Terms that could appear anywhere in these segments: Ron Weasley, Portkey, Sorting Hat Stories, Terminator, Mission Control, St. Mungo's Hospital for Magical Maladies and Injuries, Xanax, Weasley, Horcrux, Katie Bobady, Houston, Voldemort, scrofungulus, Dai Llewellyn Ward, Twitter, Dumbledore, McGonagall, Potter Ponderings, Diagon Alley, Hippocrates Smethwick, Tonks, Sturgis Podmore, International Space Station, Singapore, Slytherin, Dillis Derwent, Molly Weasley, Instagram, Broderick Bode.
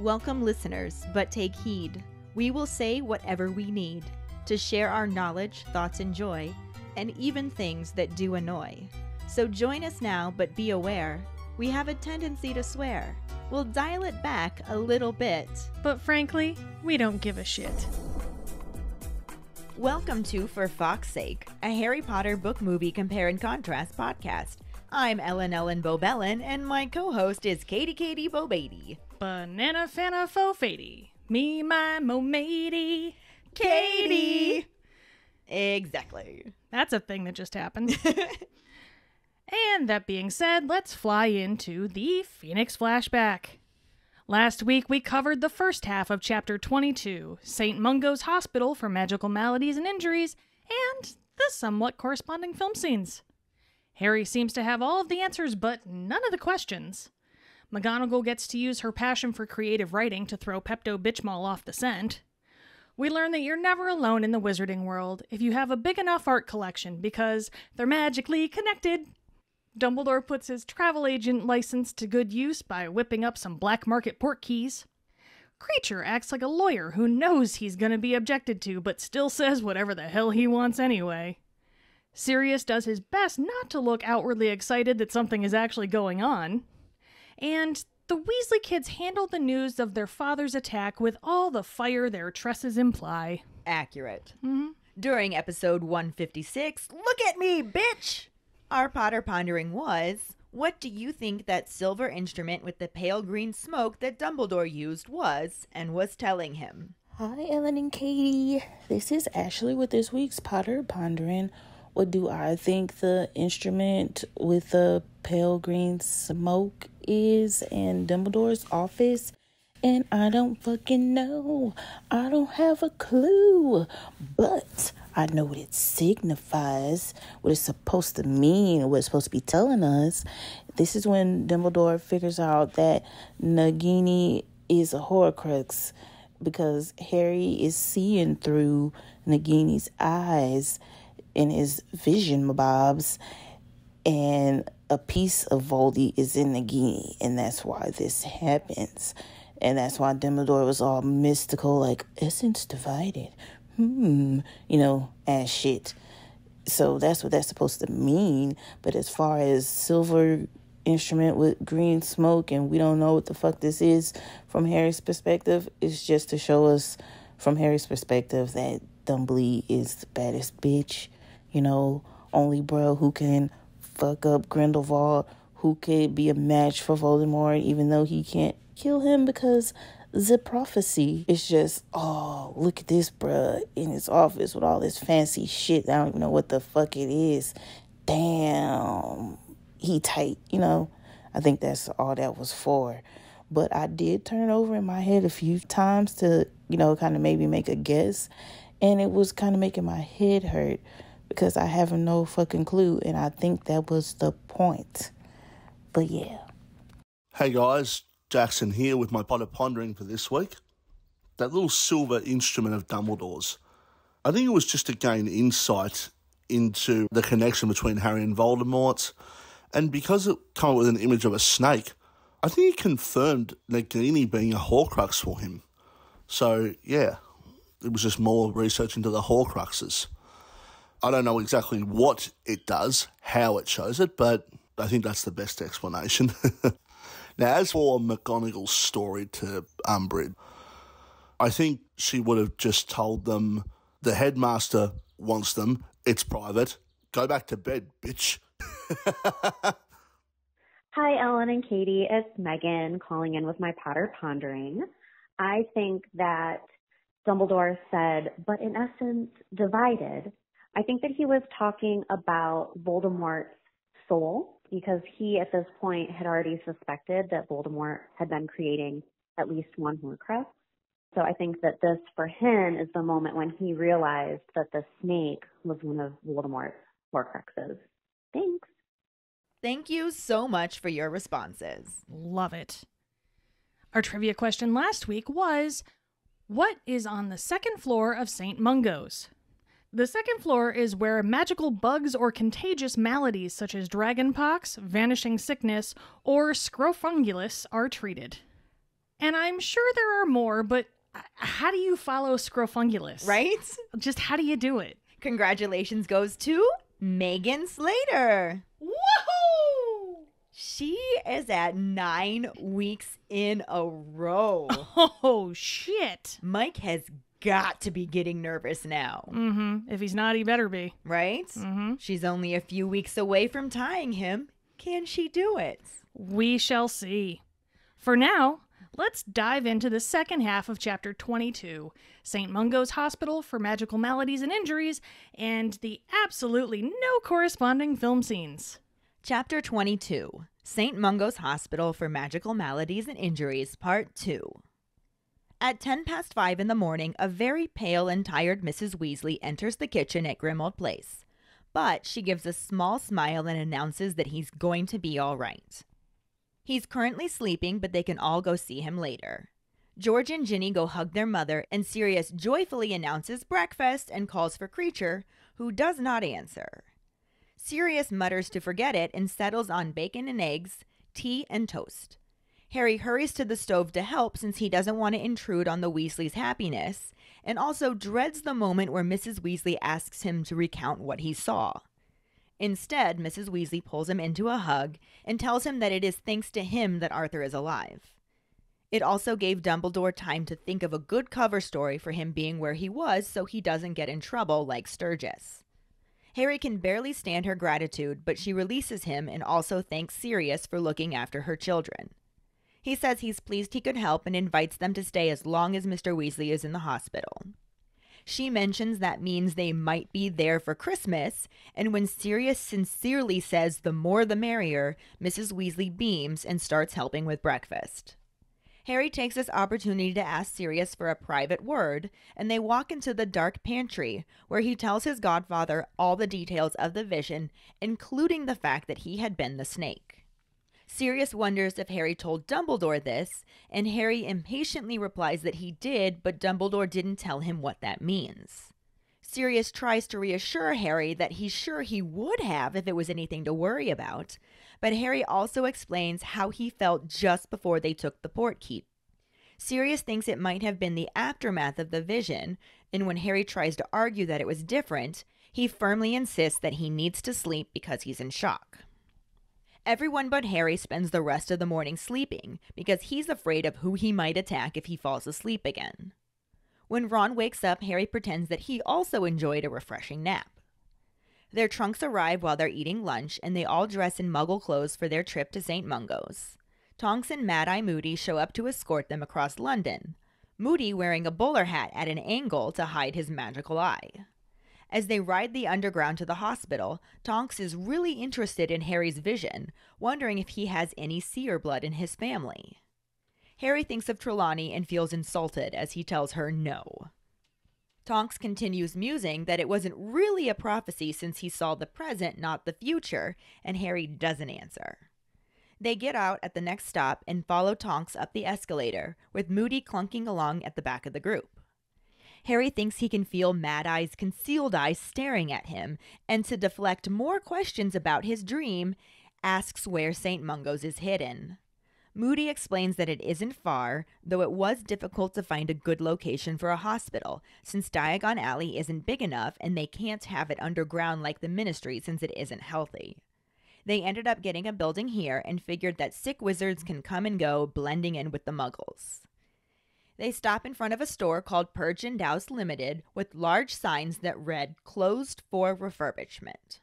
Welcome, listeners, but take heed. We will say whatever we need to share our knowledge, thoughts, and joy, and even things that do annoy. So join us now, but be aware, we have a tendency to swear. We'll dial it back a little bit, but frankly, we don't give a shit. Welcome to For Fawkes' Sake, a Harry Potter book movie compare and contrast podcast. I'm Ellen Bobellin, and my co-host is Katie Bobady. Banana Fana Fofady. Me, my, mo, matey. Katie! Exactly. That's a thing that just happened. And that being said, let's fly into the Phoenix Flashback. Last week, we covered the first half of Chapter 22, St. Mungo's Hospital for Magical Maladies and Injuries, and the somewhat corresponding film scenes. Harry seems to have all of the answers, but none of the questions. McGonagall gets to use her passion for creative writing to throw Pepto Bitchmall off the scent. We learn that you're never alone in the wizarding world if you have a big enough art collection, because they're magically connected. Dumbledore puts his travel agent license to good use by whipping up some black market portkeys. Creature acts like a lawyer who knows he's gonna be objected to, but still says whatever the hell he wants anyway. Sirius does his best not to look outwardly excited that something is actually going on. And the Weasley kids handle the news of their father's attack with all the fire their tresses imply. Accurate. Mm-hmm. During episode 156, look at me, bitch! Our Potter Pondering was, what do you think that silver instrument with the pale green smoke that Dumbledore used was and was telling him? Hi, Ellen and Katie. This is Ashley with this week's Potter Pondering. What do I think the instrument with the pale green smoke is in Dumbledore's office? And I don't fucking know. I don't have a clue. But I know what it signifies, what it's supposed to mean, what it's supposed to be telling us. This is when Dumbledore figures out that Nagini is a Horcrux, because Harry is seeing through Nagini's eyes in his vision mobs, and a piece of Voldy is in Nagini, and that's why this happens. And that's why Dumbledore was all mystical, like, essence divided. You know, ass shit. So that's what that's supposed to mean. But as far as silver instrument with green smoke, and we don't know what the fuck this is from Harry's perspective, it's just to show us from Harry's perspective that Dumbly is the baddest bitch. You know, only bro who can fuck up Grindelwald, who could be a match for Voldemort, even though he can't kill him because the prophecy. It's just, oh, look at this bruh in his office with all this fancy shit. I don't even know what the fuck it is. Damn, he tight, you know. I think that's all that was for. But I did turn it over in my head a few times to, you know, kind of maybe make a guess. And it was kind of making my head hurt because I have no fucking clue. And I think that was the point. But yeah. Hey guys, Jackson here with my Potter Pondering for this week. That little silver instrument of Dumbledore's. I think it was just to gain insight into the connection between Harry and Voldemort. And because it came up with an image of a snake, I think it confirmed Nagini being a Horcrux for him. So, yeah, it was just more research into the Horcruxes. I don't know exactly what it does, how it shows it, but I think that's the best explanation. Now, as for McGonagall's story to Umbridge, I think she would have just told them, the headmaster wants them, it's private, go back to bed, bitch. Hi, Ellen and Katie, it's Megan calling in with my Potter Pondering. I think that Dumbledore said, but in essence, divided. I think that he was talking about Voldemort's soul, because he, at this point, had already suspected that Voldemort had been creating at least one Horcrux. So I think that this, for him, is the moment when he realized that the snake was one of Voldemort's Horcruxes. Thanks. Thank you so much for your responses. Love it. Our trivia question last week was, what is on the second floor of St. Mungo's? The second floor is where magical bugs or contagious maladies such as dragonpox, vanishing sickness, or scrofungulus are treated. And I'm sure there are more, but how do you follow Scrofungulus? Right? Just how do you do it? Congratulations goes to Megan Slater. Woohoo! She is at 9 weeks in a row. Oh, shit. Mike has got to be getting nervous now. Mm-hmm. If he's not, he better be. Right? Mm-hmm. She's only a few weeks away from tying him. Can she do it? We shall see. For now, let's dive into the second half of Chapter 22, St. Mungo's Hospital for Magical Maladies and Injuries, and the absolutely no corresponding film scenes. Chapter 22, St. Mungo's Hospital for Magical Maladies and Injuries, Part 2. At 5:10 in the morning, a very pale and tired Mrs. Weasley enters the kitchen at Grimmauld Place, but she gives a small smile and announces that he's going to be all right. He's currently sleeping, but they can all go see him later. George and Ginny go hug their mother, and Sirius joyfully announces breakfast and calls for Creature, who does not answer. Sirius mutters to forget it and settles on bacon and eggs, tea and toast. Harry hurries to the stove to help since he doesn't want to intrude on the Weasleys' happiness, and also dreads the moment where Mrs. Weasley asks him to recount what he saw. Instead, Mrs. Weasley pulls him into a hug and tells him that it is thanks to him that Arthur is alive. It also gave Dumbledore time to think of a good cover story for him being where he was so he doesn't get in trouble like Sturgis. Harry can barely stand her gratitude, but she releases him and also thanks Sirius for looking after her children. He says he's pleased he could help and invites them to stay as long as Mr. Weasley is in the hospital. She mentions that means they might be there for Christmas, and when Sirius sincerely says the more the merrier, Mrs. Weasley beams and starts helping with breakfast. Harry takes this opportunity to ask Sirius for a private word, and they walk into the dark pantry, where he tells his godfather all the details of the vision, including the fact that he had been the snake. Sirius wonders if Harry told Dumbledore this, and Harry impatiently replies that he did, but Dumbledore didn't tell him what that means. Sirius tries to reassure Harry that he's sure he would have if it was anything to worry about, but Harry also explains how he felt just before they took the Portkey. Sirius thinks it might have been the aftermath of the vision, and when Harry tries to argue that it was different, he firmly insists that he needs to sleep because he's in shock. Everyone but Harry spends the rest of the morning sleeping because he's afraid of who he might attack if he falls asleep again. When Ron wakes up, Harry pretends that he also enjoyed a refreshing nap. Their trunks arrive while they're eating lunch, and they all dress in Muggle clothes for their trip to St. Mungo's. Tonks and Mad-Eye Moody show up to escort them across London, Moody wearing a bowler hat at an angle to hide his magical eye. As they ride the underground to the hospital, Tonks is really interested in Harry's vision, wondering if he has any seer blood in his family. Harry thinks of Trelawney and feels insulted as he tells her no. Tonks continues musing that it wasn't really a prophecy since he saw the present, not the future, and Harry doesn't answer. They get out at the next stop and follow Tonks up the escalator, with Moody clunking along at the back of the group. Harry thinks he can feel Mad-Eye's concealed eyes staring at him, and to deflect more questions about his dream, asks where St. Mungo's is hidden. Moody explains that it isn't far, though it was difficult to find a good location for a hospital, since Diagon Alley isn't big enough and they can't have it underground like the Ministry since it isn't healthy. They ended up getting a building here and figured that sick wizards can come and go, blending in with the Muggles. They stop in front of a store called Purge and Douse Limited with large signs that read, "Closed for refurbishment."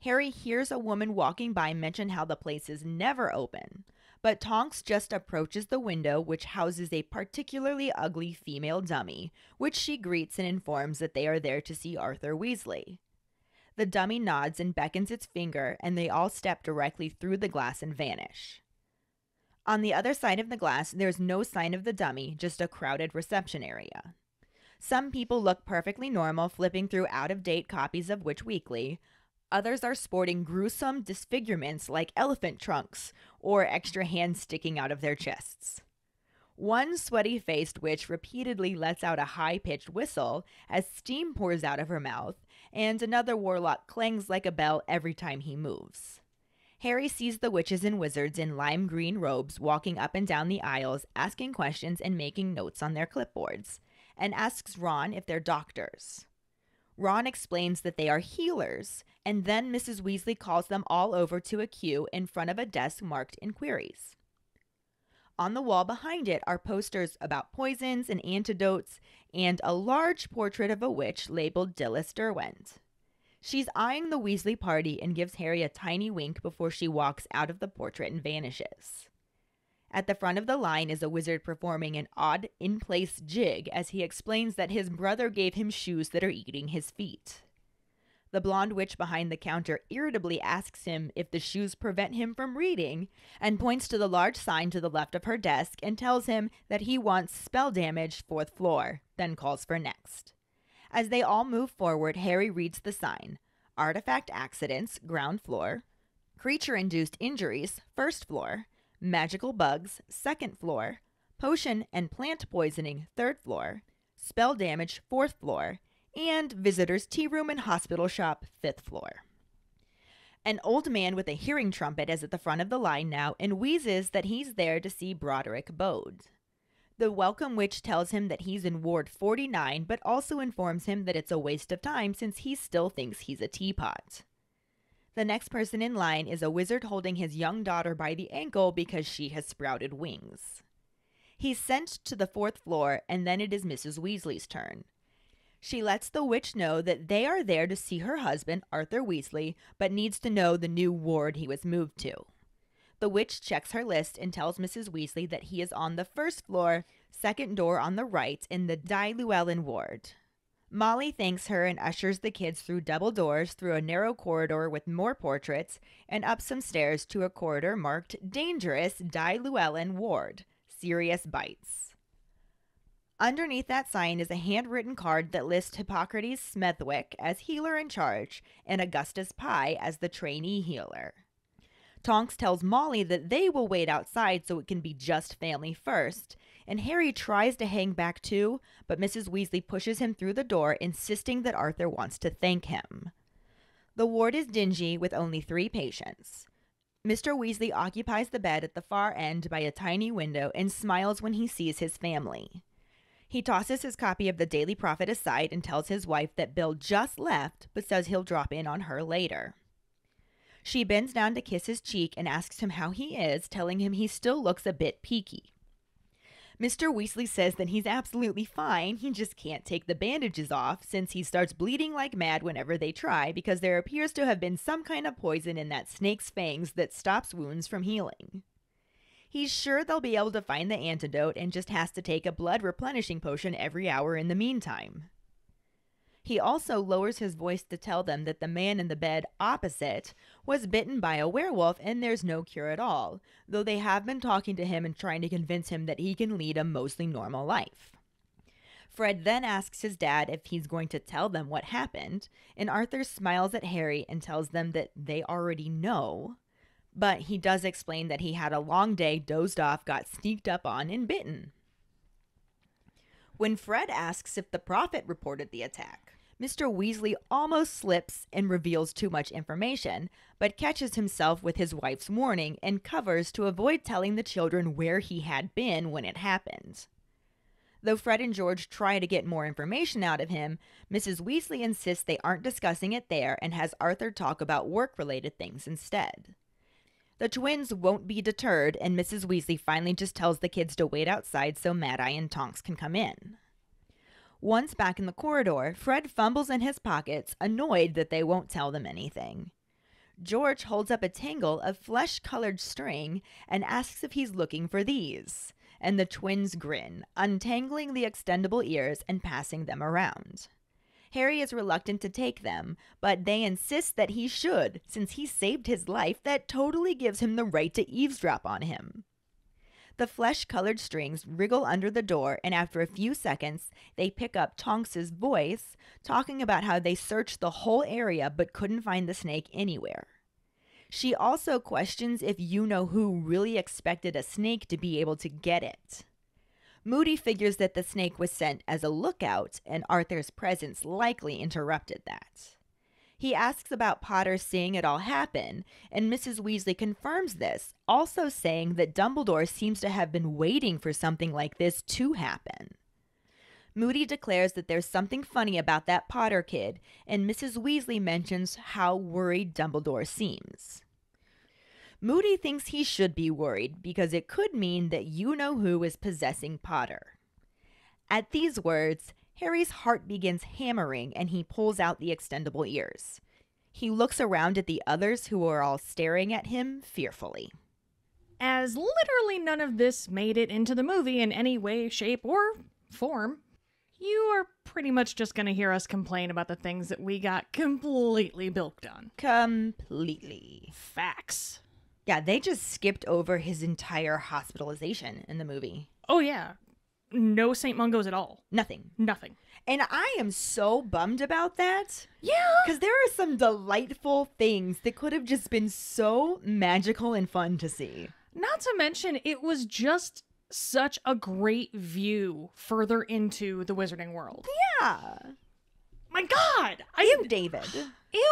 Harry hears a woman walking by mention how the place is never open, but Tonks just approaches the window, which houses a particularly ugly female dummy, which she greets and informs that they are there to see Arthur Weasley. The dummy nods and beckons its finger, and they all step directly through the glass and vanish. On the other side of the glass, there's no sign of the dummy, just a crowded reception area. Some people look perfectly normal, flipping through out-of-date copies of Witch Weekly. Others are sporting gruesome disfigurements like elephant trunks or extra hands sticking out of their chests. One sweaty-faced witch repeatedly lets out a high-pitched whistle as steam pours out of her mouth, and another warlock clangs like a bell every time he moves. Harry sees the witches and wizards in lime green robes walking up and down the aisles, asking questions and making notes on their clipboards, and asks Ron if they're doctors. Ron explains that they are healers, and then Mrs. Weasley calls them all over to a queue in front of a desk marked Inquiries. On the wall behind it are posters about poisons and antidotes, and a large portrait of a witch labeled Dillis Derwent. She's eyeing the Weasley party and gives Harry a tiny wink before she walks out of the portrait and vanishes. At the front of the line is a wizard performing an odd in-place jig as he explains that his brother gave him shoes that are eating his feet. The blonde witch behind the counter irritably asks him if the shoes prevent him from reading and points to the large sign to the left of her desk and tells him that he wants spell damage 4th floor, then calls for next. As they all move forward, Harry reads the sign, Artifact Accidents, ground floor, Creature-Induced Injuries, 1st floor, Magical Bugs, 2nd floor, Potion and Plant Poisoning, 3rd floor, Spell Damage, 4th floor, and Visitor's Tea Room and Hospital Shop, 5th floor. An old man with a hearing trumpet is at the front of the line now and wheezes that he's there to see Broderick Bode. The welcome witch tells him that he's in Ward 49, but also informs him that it's a waste of time since he still thinks he's a teapot. The next person in line is a wizard holding his young daughter by the ankle because she has sprouted wings. He's sent to the 4th floor, and then it is Mrs. Weasley's turn. She lets the witch know that they are there to see her husband, Arthur Weasley, but needs to know the new ward he was moved to. The witch checks her list and tells Mrs. Weasley that he is on the 1st floor, 2nd door on the right, in the Dai Llewellyn Ward. Molly thanks her and ushers the kids through double doors, through a narrow corridor with more portraits, and up some stairs to a corridor marked Dangerous Dai Llewellyn Ward, Sirius Bites. Underneath that sign is a handwritten card that lists Hippocrates Smethwick as healer in charge and Augustus Pye as the trainee healer. Tonks tells Molly that they will wait outside so it can be just family first, and Harry tries to hang back too, but Mrs. Weasley pushes him through the door, insisting that Arthur wants to thank him. The ward is dingy with only 3 patients. Mr. Weasley occupies the bed at the far end by a tiny window and smiles when he sees his family. He tosses his copy of the Daily Prophet aside and tells his wife that Bill just left, but says he'll drop in on her later. She bends down to kiss his cheek and asks him how he is, telling him he still looks a bit peaky. Mr. Weasley says that he's absolutely fine, he just can't take the bandages off since he starts bleeding like mad whenever they try because there appears to have been some kind of poison in that snake's fangs that stops wounds from healing. He's sure they'll be able to find the antidote and just has to take a blood replenishing potion every hour in the meantime. He also lowers his voice to tell them that the man in the bed opposite was bitten by a werewolf and there's no cure at all, though they have been talking to him and trying to convince him that he can lead a mostly normal life. Fred then asks his dad if he's going to tell them what happened, and Arthur smiles at Harry and tells them that they already know, but he does explain that he had a long day, dozed off, got sneaked up on, and bitten. When Fred asks if the Prophet reported the attack, Mr. Weasley almost slips and reveals too much information, but catches himself with his wife's warning and covers to avoid telling the children where he had been when it happened. Though Fred and George try to get more information out of him, Mrs. Weasley insists they aren't discussing it there and has Arthur talk about work-related things instead. The twins won't be deterred, and Mrs. Weasley finally just tells the kids to wait outside so Mad-Eye and Tonks can come in. Once back in the corridor, Fred fumbles in his pockets, annoyed that they won't tell them anything. George holds up a tangle of flesh-colored string and asks if he's looking for these, and the twins grin, untangling the extendable ears and passing them around. Harry is reluctant to take them, but they insist that he should, since he saved his life. That totally gives him the right to eavesdrop on him. The flesh-colored strings wriggle under the door, and after a few seconds, they pick up Tonks's voice, talking about how they searched the whole area but couldn't find the snake anywhere. She also questions if you-know-who really expected a snake to be able to get it. Moody figures that the snake was sent as a lookout, and Arthur's presence likely interrupted that. He asks about Potter seeing it all happen, and Mrs. Weasley confirms this, also saying that Dumbledore seems to have been waiting for something like this to happen. Moody declares that there's something funny about that Potter kid, and Mrs. Weasley mentions how worried Dumbledore seems. Moody thinks he should be worried because it could mean that you-know-who is possessing Potter. At these words, Harry's heart begins hammering and he pulls out the extendable ears. He looks around at the others who are all staring at him fearfully. As literally none of this made it into the movie in any way, shape, or form, you are pretty much just going to hear us complain about the things that we got completely bilked on. Completely. Facts. Yeah, they just skipped over his entire hospitalization in the movie. Oh, yeah. No St. Mungo's at all. Nothing. Nothing. And I am so bummed about that. Yeah. Because there are some delightful things that could have just been so magical and fun to see. Not to mention, it was just such a great view further into the wizarding world. Yeah. My God. Ew, David. Ew,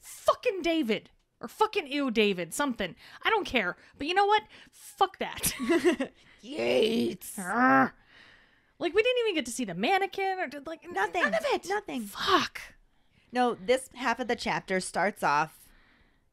fucking David. Or fucking ew, David. Something. I don't care. But you know what? Fuck that. Yates. Like, we didn't even get to see the mannequin or, like, nothing. None of it. Nothing. Fuck. No, this half of the chapter starts off.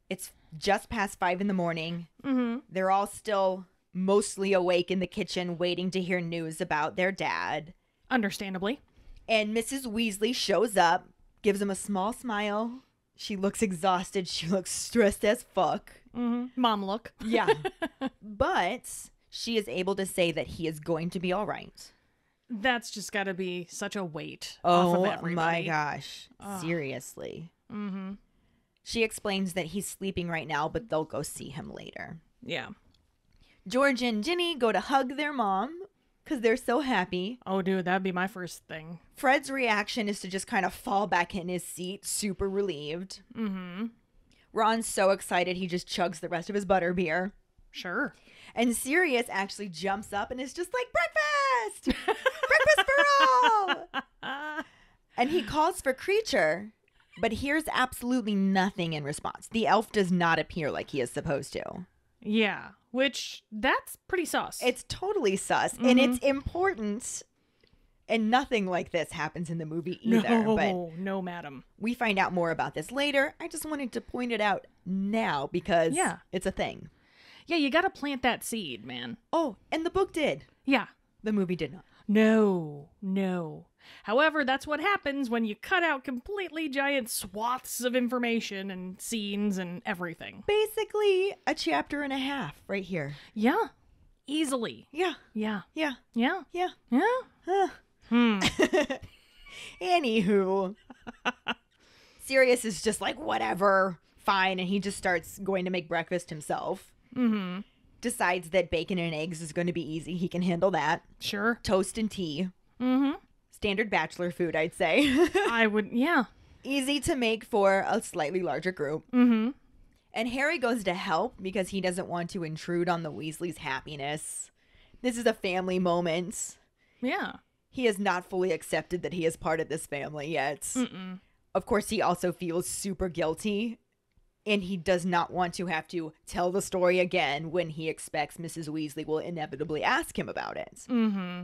It's just past 5 in the morning. Mm-hmm. They're all still mostly awake in the kitchen waiting to hear news about their dad. Understandably. And Mrs. Weasley shows up, gives him a small smile. She looks exhausted. She looks stressed as fuck. Mm-hmm. Mom look. Yeah. But she is able to say that he is going to be all right. That's just got to be such a weight off of everybody. Oh, my gosh. Oh. Seriously. Mm-hmm. She explains that he's sleeping right now, but they'll go see him later. Yeah. George and Ginny go to hug their mom because they're so happy. Oh, dude, that'd be my first thing. Fred's reaction is to just kind of fall back in his seat, super relieved. Mm-hmm. Ron's so excited he just chugs the rest of his butterbeer. Sure. And Sirius actually jumps up and is just like, breakfast! Breakfast for all! And he calls for Creature, but hears absolutely nothing in response. The elf does not appear like he is supposed to. Yeah, which, that's pretty sus. It's totally sus, mm-hmm. and it's important, and nothing like this happens in the movie either. No, but no, madam. We find out more about this later. I just wanted to point it out now because it's a thing. Yeah, you gotta plant that seed, man. Oh, and the book did. Yeah. The movie did not. No, no. However, that's what happens when you cut out completely giant swaths of information and scenes and everything. Basically, a chapter and a half right here. Yeah. Easily. Yeah. Yeah. Yeah. Yeah. Yeah. Yeah. Anywho. Sirius is just like, whatever, fine. And he just starts going to make breakfast himself. Mm-hmm. Decides that bacon and eggs is going to be easy. He can handle that. Sure. Toast and tea. Mm-hmm. Standard bachelor food, I'd say. I would, yeah. Easy to make for a slightly larger group. Mm-hmm. And Harry goes to help because he doesn't want to intrude on the Weasleys' happiness. This is a family moment. Yeah. He has not fully accepted that he is part of this family yet. Mm-mm. Of course, he also feels super guilty. And he does not want to have to tell the story again when he expects Mrs. Weasley will inevitably ask him about it. Mm-hmm.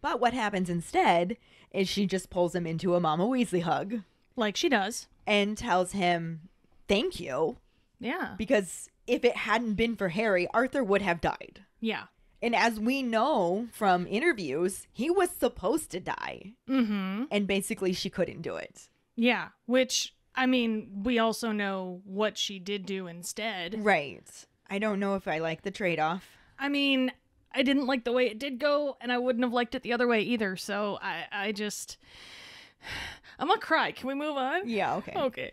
But what happens instead is she just pulls him into a Mama Weasley hug. Like she does. And tells him, thank you. Yeah. Because if it hadn't been for Harry, Arthur would have died. Yeah. And as we know from interviews, he was supposed to die. Mm-hmm. And basically she couldn't do it. Yeah. Which, I mean, we also know what she did do instead. Right. I don't know if I like the trade-off. I mean, I didn't like the way it did go, and I wouldn't have liked it the other way either. So I just, I'm gonna cry. Can we move on? Yeah, okay. Okay.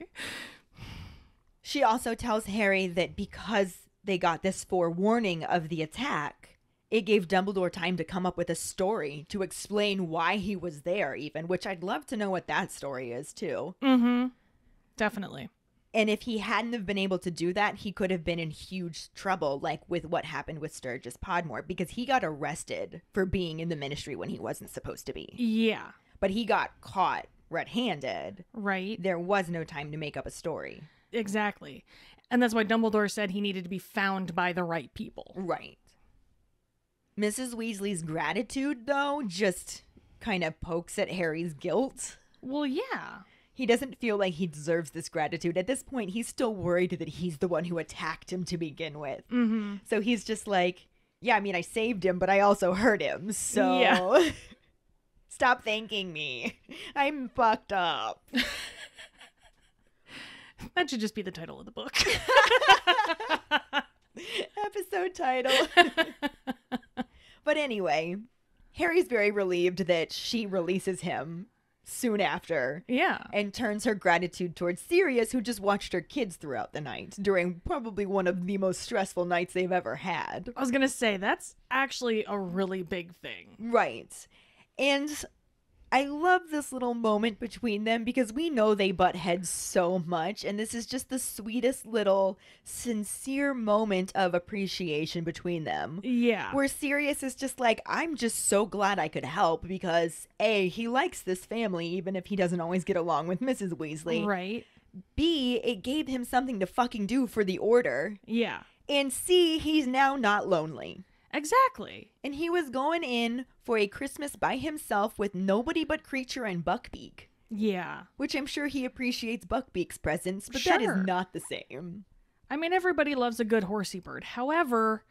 She also tells Harry that because they got this forewarning of the attack, it gave Dumbledore time to come up with a story to explain why he was there even, which I'd love to know what that story is too. Mm-hmm. Definitely. And if he hadn't have been able to do that, he could have been in huge trouble, like with what happened with Sturgis Podmore, because he got arrested for being in the ministry when he wasn't supposed to be. Yeah. But he got caught red-handed. Right. There was no time to make up a story. Exactly. And that's why Dumbledore said he needed to be found by the right people. Right. Mrs. Weasley's gratitude, though, just kind of pokes at Harry's guilt. Well, yeah. He doesn't feel like he deserves this gratitude. At this point, he's still worried that he's the one who attacked him to begin with. Mm-hmm. So he's just like, yeah, I mean, I saved him, but I also hurt him. So yeah. Stop thanking me. I'm fucked up. That should just be the title of the book. Episode title. But anyway, Harry's very relieved that she releases him soon after. Yeah. And turns her gratitude towards Sirius, who just watched her kids throughout the night during probably one of the most stressful nights they've ever had. I was going to say, that's actually a really big thing. Right. And I love this little moment between them because we know they butt heads so much. And this is just the sweetest little sincere moment of appreciation between them. Yeah. Where Sirius is just like, I'm just so glad I could help because A, he likes this family, even if he doesn't always get along with Mrs. Weasley. Right. B, it gave him something to fucking do for the order. Yeah. And C, he's now not lonely. Exactly. And he was going in for a Christmas by himself with nobody but Creature and Buckbeak. Yeah. Which I'm sure he appreciates Buckbeak's presence, but sure. That is not the same. I mean, everybody loves a good horsey bird. However,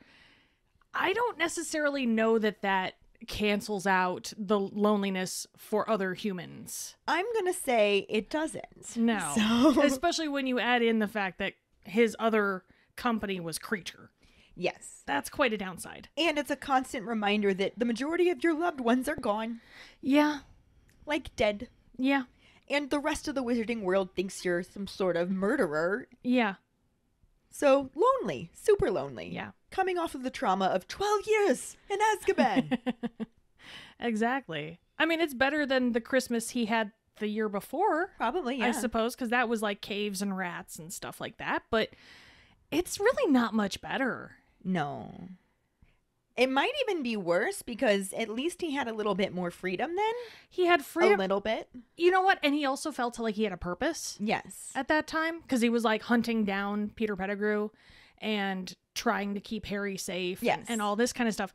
I don't necessarily know that that cancels out the loneliness for other humans. I'm going to say it doesn't. No. So... especially when you add in the fact that his other company was Creature. Yes. That's quite a downside. And it's a constant reminder that the majority of your loved ones are gone. Yeah. Like dead. Yeah. And the rest of the wizarding world thinks you're some sort of murderer. Yeah. So lonely. Super lonely. Yeah. Coming off of the trauma of 12 years in Azkaban. Exactly. I mean, it's better than the Christmas he had the year before. Probably, yeah. I suppose, because that was like caves and rats and stuff like that. But it's really not much better. No. It might even be worse because at least he had a little bit more freedom then. He had freedom. A little bit. You know what? And he also felt like he had a purpose. Yes. At that time. Because he was like hunting down Peter Pettigrew and trying to keep Harry safe. Yes. And all this kind of stuff.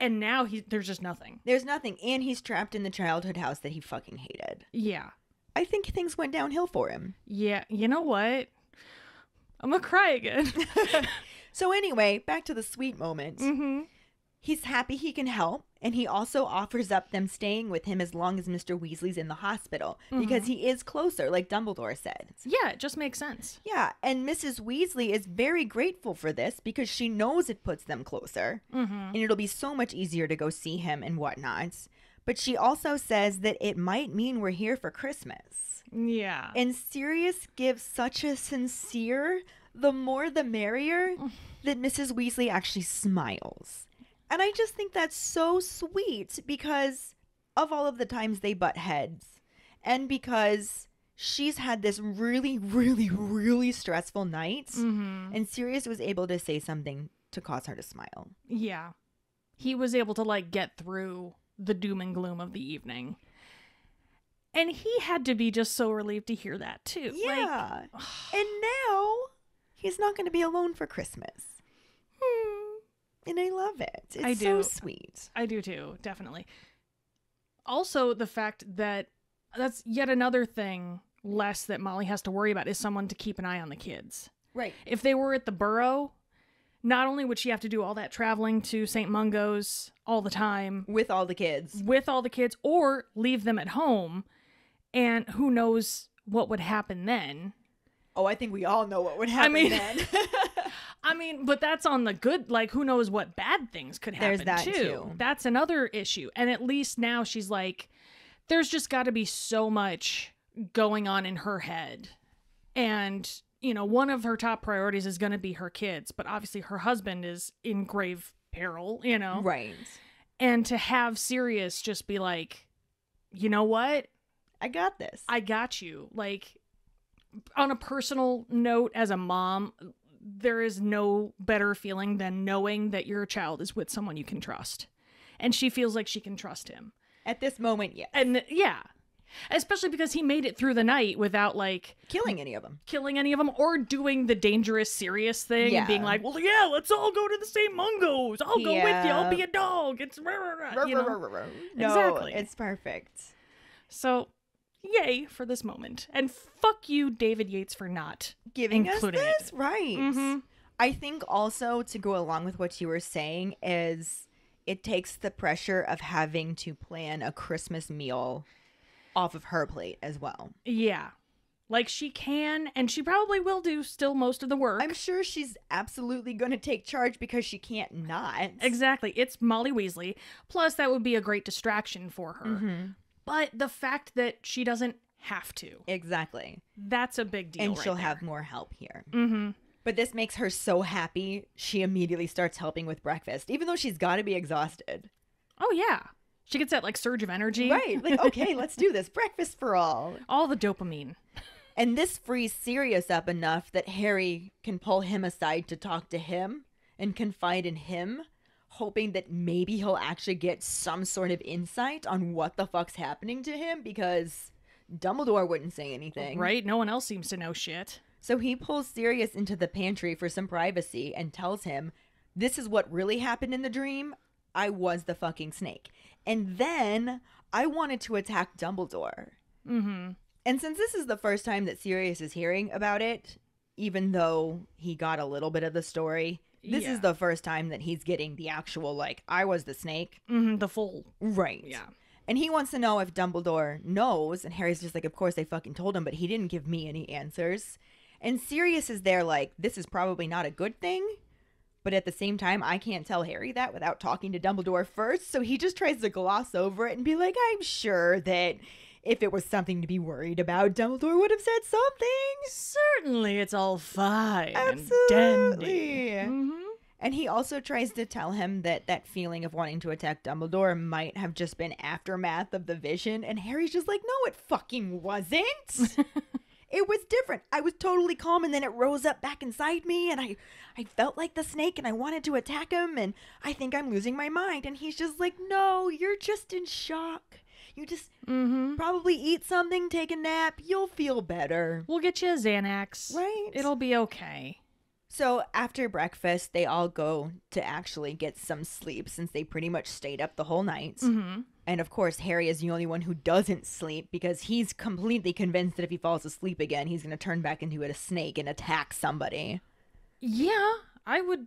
And now there's just nothing. There's nothing. And he's trapped in the childhood house that he fucking hated. Yeah. I think things went downhill for him. Yeah. You know what? I'm gonna cry again. So anyway, back to the sweet moment. Mm-hmm. He's happy he can help, and he also offers up them staying with him as long as Mr. Weasley's in the hospital, mm-hmm. because he is closer, like Dumbledore said. Yeah, it just makes sense. Yeah, and Mrs. Weasley is very grateful for this because she knows it puts them closer, mm-hmm. and it'll be so much easier to go see him and whatnot. But she also says that it might mean we're here for Christmas. Yeah. And Sirius gives such a sincere, the more the merrier, that Mrs. Weasley actually smiles. And I just think that's so sweet because of all of the times they butt heads. And because she's had this really, really, really stressful night. Mm-hmm. And Sirius was able to say something to cause her to smile. Yeah. He was able to, like, get through the doom and gloom of the evening. And he had to be just so relieved to hear that, too. Yeah. Like, and now he's not going to be alone for Christmas. And I love it. It's so sweet. I do, too. Definitely. Also, the fact that that's yet another thing less that Molly has to worry about is someone to keep an eye on the kids. Right. If they were at the Burrow, not only would she have to do all that traveling to St. Mungo's all the time. With all the kids. With all the kids. Or leave them at home. And who knows what would happen then. Oh, I think we all know what would happen then. I mean, but that's on the good, like, who knows what bad things could happen. There's that too. That's another issue. And at least now she's like, there's just got to be so much going on in her head. And, you know, one of her top priorities is going to be her kids. But obviously her husband is in grave peril, you know? Right. And to have Sirius just be like, you know what? I got this. I got you. Like, on a personal note, as a mom, there is no better feeling than knowing that your child is with someone you can trust. And she feels like she can trust him. At this moment, yes. And yeah. Especially because he made it through the night without, like... Killing any of them. Or doing the dangerous, serious thing and being like, well, yeah, let's all go to the St. Mungo's. I'll go with you. I'll be a dog. It's... You know? No, exactly. It's perfect. So, yay for this moment. And fuck you, David Yates, for not including us this. It. Right. Mm-hmm. I think also, to go along with what you were saying, is it takes the pressure of having to plan a Christmas meal off of her plate as well. Yeah. Like, she can, and she probably will do still most of the work. I'm sure she's absolutely going to take charge because she can't not. Exactly. It's Molly Weasley. Plus, that would be a great distraction for her. Mm-hmm. But the fact that she doesn't have to. Exactly. That's a big deal. And she'll have more help here. Mm-hmm. But this makes her so happy, she immediately starts helping with breakfast, even though she's got to be exhausted. Oh, yeah. She gets that, like, surge of energy. Right. Like, okay, let's do this. Breakfast for all. All the dopamine. And this frees Sirius up enough that Harry can pull him aside to talk to him and confide in him, hoping that maybe he'll actually get some sort of insight on what the fuck's happening to him, because Dumbledore wouldn't say anything. Right? No one else seems to know shit. So he pulls Sirius into the pantry for some privacy and tells him, this is what really happened in the dream. I was the fucking snake. And then I wanted to attack Dumbledore. Mm-hmm. And since this is the first time that Sirius is hearing about it, even though he got a little bit of the story, this is the first time that he's getting the actual, like, I was the snake. Mm-hmm, the full. Right. Yeah. And he wants to know if Dumbledore knows. And Harry's just like, of course I fucking told him, but he didn't give me any answers. And Sirius is there like, this is probably not a good thing, but at the same time, I can't tell Harry that without talking to Dumbledore first, so he just tries to gloss over it and be like, I'm sure that if it was something to be worried about, Dumbledore would have said something. Certainly, it's all fine. Absolutely. And mm-hmm. And he also tries to tell him that that feeling of wanting to attack Dumbledore might have just been aftermath of the vision, and Harry's just like, no, it fucking wasn't. It was different. I was totally calm, and then it rose up back inside me, and I felt like the snake, and I wanted to attack him, and I think I'm losing my mind. And he's just like, no, you're just in shock. You just probably eat something, take a nap. You'll feel better. We'll get you a Xanax. Right? It'll be okay. So after breakfast, they all go to actually get some sleep since they pretty much stayed up the whole night. Mm-hmm. And of course, Harry is the only one who doesn't sleep because he's completely convinced that if he falls asleep again, he's going to turn back into a snake and attack somebody. Yeah, I would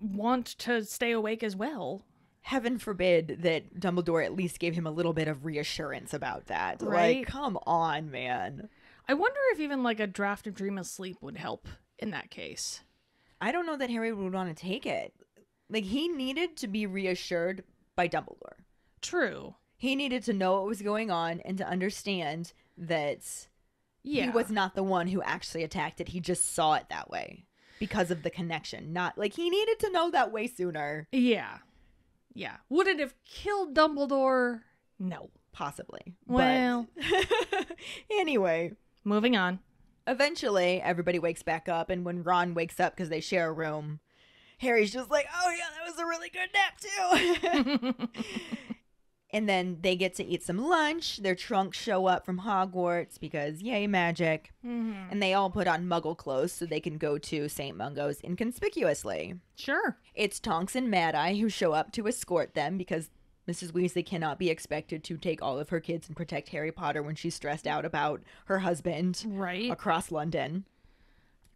want to stay awake as well. Heaven forbid that Dumbledore at least gave him a little bit of reassurance about that. Right? Like, come on, man. I wonder if even like a draft of Dream of Sleep would help. In that case, I don't know that Harry would want to take it. Like, he needed to be reassured by Dumbledore. True. He needed to know what was going on and to understand that he was not the one who actually attacked it. He just saw it that way because of the connection. Not like he needed to know that way sooner. Yeah. Yeah. Would it have killed Dumbledore? No. Possibly. Well. But... anyway. Moving on. Eventually, everybody wakes back up, and when Ron wakes up because they share a room, Harry's just like, oh yeah, that was a really good nap too. And then they get to eat some lunch. Their trunks show up from Hogwarts because yay, magic. Mm-hmm. And they all put on muggle clothes so they can go to St. Mungo's inconspicuously. Sure. It's Tonks and Mad-Eye who show up to escort them because Mrs. Weasley cannot be expected to take all of her kids and protect Harry Potter when she's stressed out about her husband across London.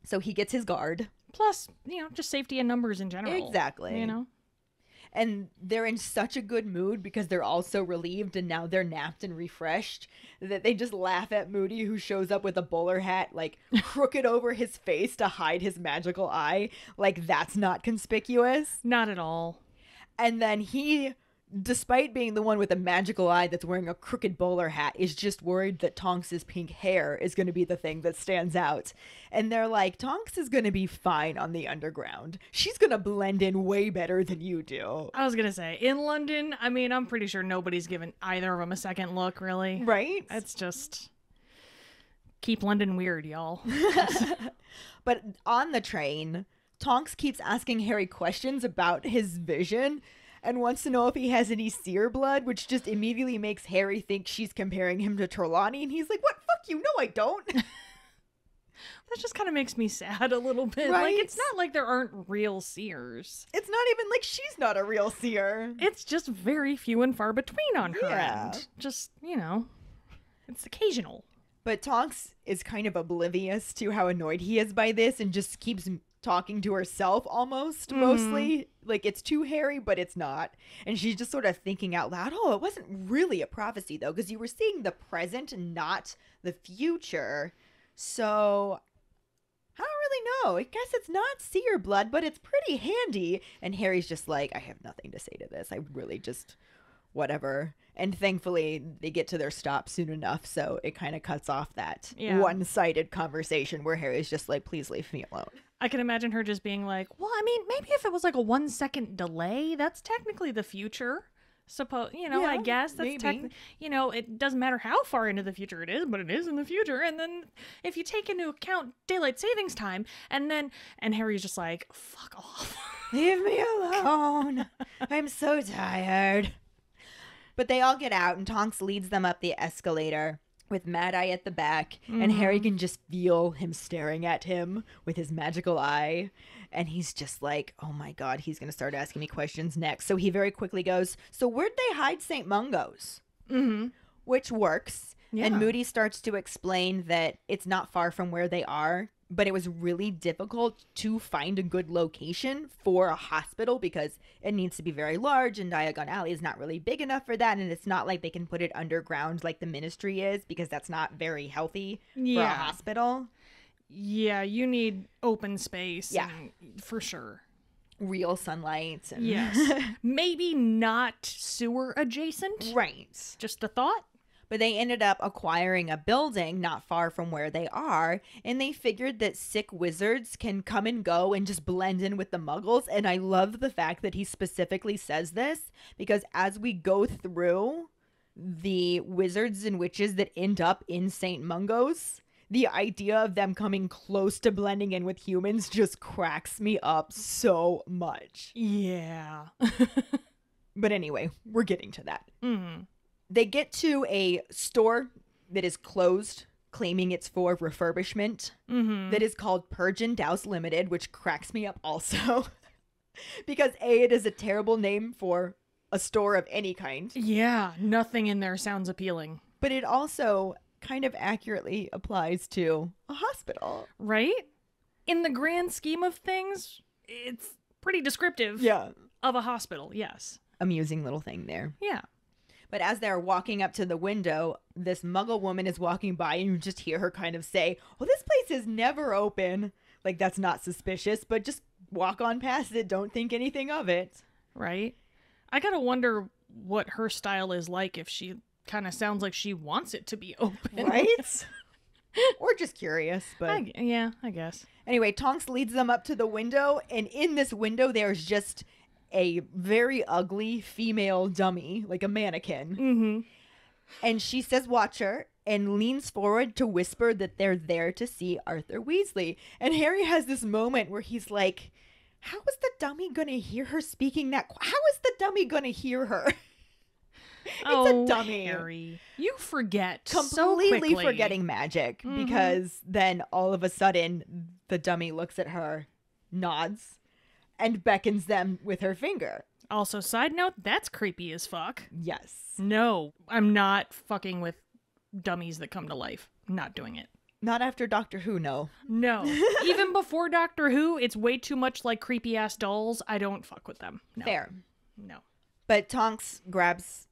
So he gets his guard. Plus, you know, just safety in numbers in general. Exactly. You know? And they're in such a good mood because they're all so relieved and now they're napped and refreshed that they just laugh at Moody, who shows up with a bowler hat, like, crooked over his face to hide his magical eye. Like, that's not conspicuous. Not at all. And then he... despite being the one with a magical eye that's wearing a crooked bowler hat, is just worried that Tonks's pink hair is going to be the thing that stands out. And they're like, Tonks is going to be fine on the underground. She's going to blend in way better than you do. I was going to say, in London, I mean, I'm pretty sure nobody's given either of them a second look, really. Right? It's just... keep London weird, y'all. But on the train, Tonks keeps asking Harry questions about his vision... and wants to know if he has any seer blood, which just immediately makes Harry think she's comparing him to Trelawney, and he's like, what? Fuck you, no I don't. That just kind of makes me sad a little bit. Right? Like, it's not like there aren't real seers. It's not even like she's not a real seer. It's just very few and far between on her end. Just, you know, it's occasional. But Tonks is kind of oblivious to how annoyed he is by this and just keeps talking to herself almost, mostly. Like, it's too Harry, but it's not. And she's just sort of thinking out loud, oh, it wasn't really a prophecy, though, because you were seeing the present, not the future. So, I don't really know. I guess it's not seer blood, but it's pretty handy. And Harry's just like, I have nothing to say to this. I really just, whatever. And thankfully, they get to their stop soon enough, so it kind of cuts off that one-sided conversation where Harry's just like, please leave me alone. I can imagine her just being like, well, I mean, maybe if it was like a 1-second delay, that's technically the future. You know, yeah, I guess that's you know, it doesn't matter how far into the future it is, but it is in the future. And then if you take into account daylight savings time, and then Harry's just like, fuck off, leave me alone. I'm so tired. But they all get out, and Tonks leads them up the escalator with Mad-Eye at the back, and Harry can just feel him staring at him with his magical eye. And he's just like, oh my God, he's going to start asking me questions next. So he very quickly goes, so where'd they hide St. Mungo's? Which works. Yeah. And Moody starts to explain that it's not far from where they are, but it was really difficult to find a good location for a hospital because it needs to be very large, and Diagon Alley is not really big enough for that, and it's not like they can put it underground like the ministry is, because that's not very healthy for a hospital. Yeah, you need open space. Yeah, for sure. Real sunlight. And... yes. Maybe not sewer adjacent. Right. Just a thought. But they ended up acquiring a building not far from where they are, and they figured that sick wizards can come and go and just blend in with the muggles. And I love the fact that he specifically says this, because as we go through the wizards and witches that end up in St. Mungo's, the idea of them coming close to blending in with humans just cracks me up so much. Yeah. But anyway, we're getting to that. They get to a store that is closed, claiming it's for refurbishment, that is called Purge and Douse Limited, which cracks me up also. Because A, it is a terrible name for a store of any kind. Yeah, nothing in there sounds appealing. But it also kind of accurately applies to a hospital. Right? In the grand scheme of things, it's pretty descriptive of a hospital, yes. Amusing little thing there. Yeah. But as they're walking up to the window, this muggle woman is walking by, and you just hear her kind of say, well, this place is never open. Like, that's not suspicious, but just walk on past it. Don't think anything of it. Right? I gotta wonder what her style is like, if she kind of sounds like she wants it to be open. Right? Or just curious. But yeah, I guess. Anyway, Tonks leads them up to the window, and in this window, there's just a very ugly female dummy, like a mannequin. And she says, watch her, and leans forward to whisper that they're there to see Arthur Weasley. And Harry has this moment where he's like, how is the dummy going to hear her speaking that? How is the dummy going to hear her? It's a dummy. Harry, you forget completely so forgetting magic, because then all of a sudden the dummy looks at her, nods, and beckons them with her finger. Also, side note, that's creepy as fuck. Yes. No, I'm not fucking with dummies that come to life. Not doing it. Not after Doctor Who, no. No. Even before Doctor Who, it's way too much like creepy-ass dolls. I don't fuck with them. No. Fair. No. But Tonks grabs,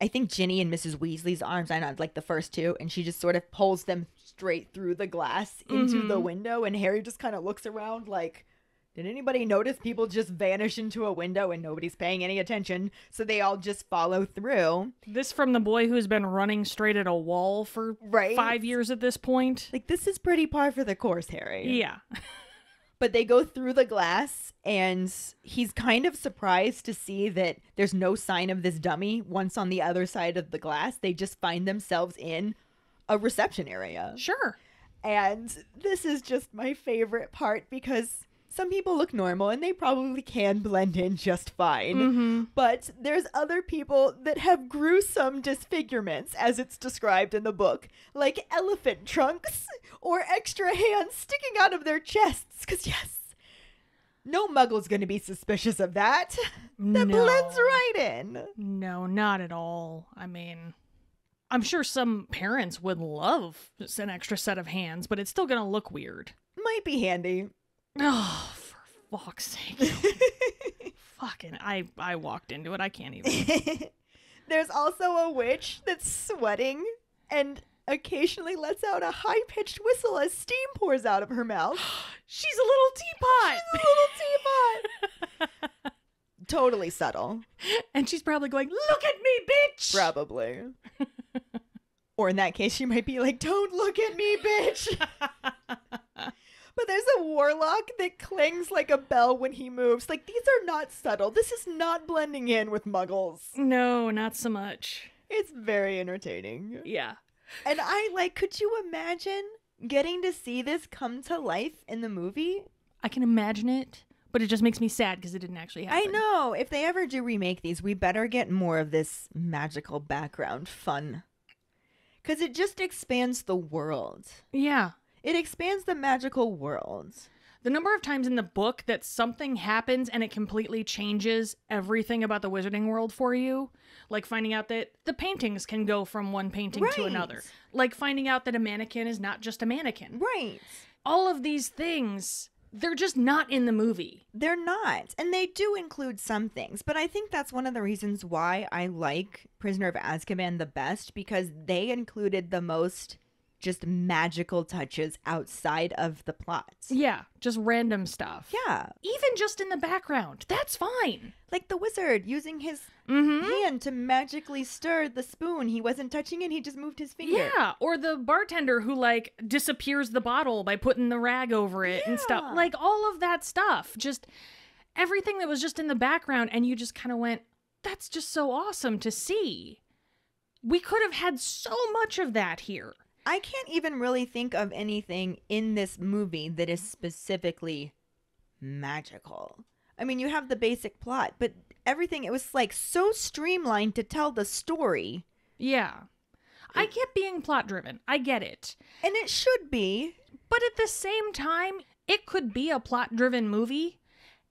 I think, Ginny and Mrs. Weasley's arms. I know, like the first two. And she just sort of pulls them straight through the glass into the window. And Harry just kind of looks around like, did anybody notice people just vanish into a window and nobody's paying any attention? So they all just follow through. This from the boy who's been running straight at a wall for 5 years at this point. Like, this is pretty par for the course, Harry. Yeah. But they go through the glass, and he's kind of surprised to see that there's no sign of this dummy. Once on the other side of the glass, they just find themselves in a reception area. Sure. And this is just my favorite part, because some people look normal and they probably can blend in just fine. Mm-hmm. But there's other people that have gruesome disfigurements, as it's described in the book, like elephant trunks or extra hands sticking out of their chests. Because, yes, no muggle's going to be suspicious of that. That blends right in. No, not at all. I mean, I'm sure some parents would love an extra set of hands, but it's still going to look weird. Might be handy. Oh, for fuck's sake. Fucking, I walked into it. I can't even. There's also a witch that's sweating and occasionally lets out a high-pitched whistle as steam pours out of her mouth. She's a little teapot! Totally subtle. And she's probably going, "Look at me, bitch!" Probably. Or in that case, she might be like, "Don't look at me, bitch!" But there's a warlock that clings like a bell when he moves. Like, these are not subtle. This is not blending in with muggles. No, not so much. It's very entertaining. Yeah. And I, like, could you imagine getting to see this come to life in the movie? I can imagine it, but it just makes me sad because it didn't actually happen. I know. If they ever do remake these, we better get more of this magical background fun. Because it just expands the world. Yeah. It expands the magical world. The number of times in the book that something happens and it completely changes everything about the wizarding world for you. Like finding out that the paintings can go from one painting to another. Like finding out that a mannequin is not just a mannequin. Right. All of these things, they're just not in the movie. They're not. And they do include some things. But I think that's one of the reasons why I like Prisoner of Azkaban the best. Because they included the most just magical touches outside of the plot. Yeah, just random stuff. Yeah. Even just in the background. That's fine. Like the wizard using his hand to magically stir the spoon. He wasn't touching it. He just moved his finger. Yeah, or the bartender who, like, disappears the bottle by putting the rag over it and stuff. Like, all of that stuff. Just everything that was just in the background, and you just kind of went, that's just so awesome to see. We could have had so much of that here. I can't even really think of anything in this movie that is specifically magical. I mean, you have the basic plot, but everything, it was like so streamlined to tell the story. Yeah. I get being plot driven. I get it. And it should be. But at the same time, it could be a plot driven movie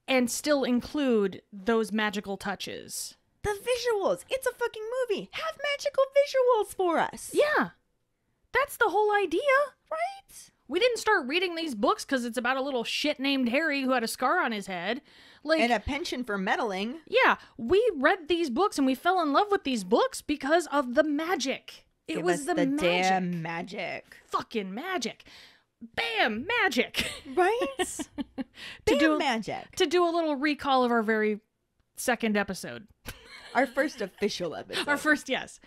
and still include those magical touches. The visuals. It's a fucking movie. Have magical visuals for us. Yeah. That's the whole idea, right? We didn't start reading these books because it's about a little shit named Harry who had a scar on his head. Like, and a penchant for meddling. Yeah, we read these books and we fell in love with these books because of the magic. It was the magic. Damn magic. Fucking magic. Bam, magic. Right? Bam, magic. To do a little recall of our very second episode. Our first official episode. Our first, yes.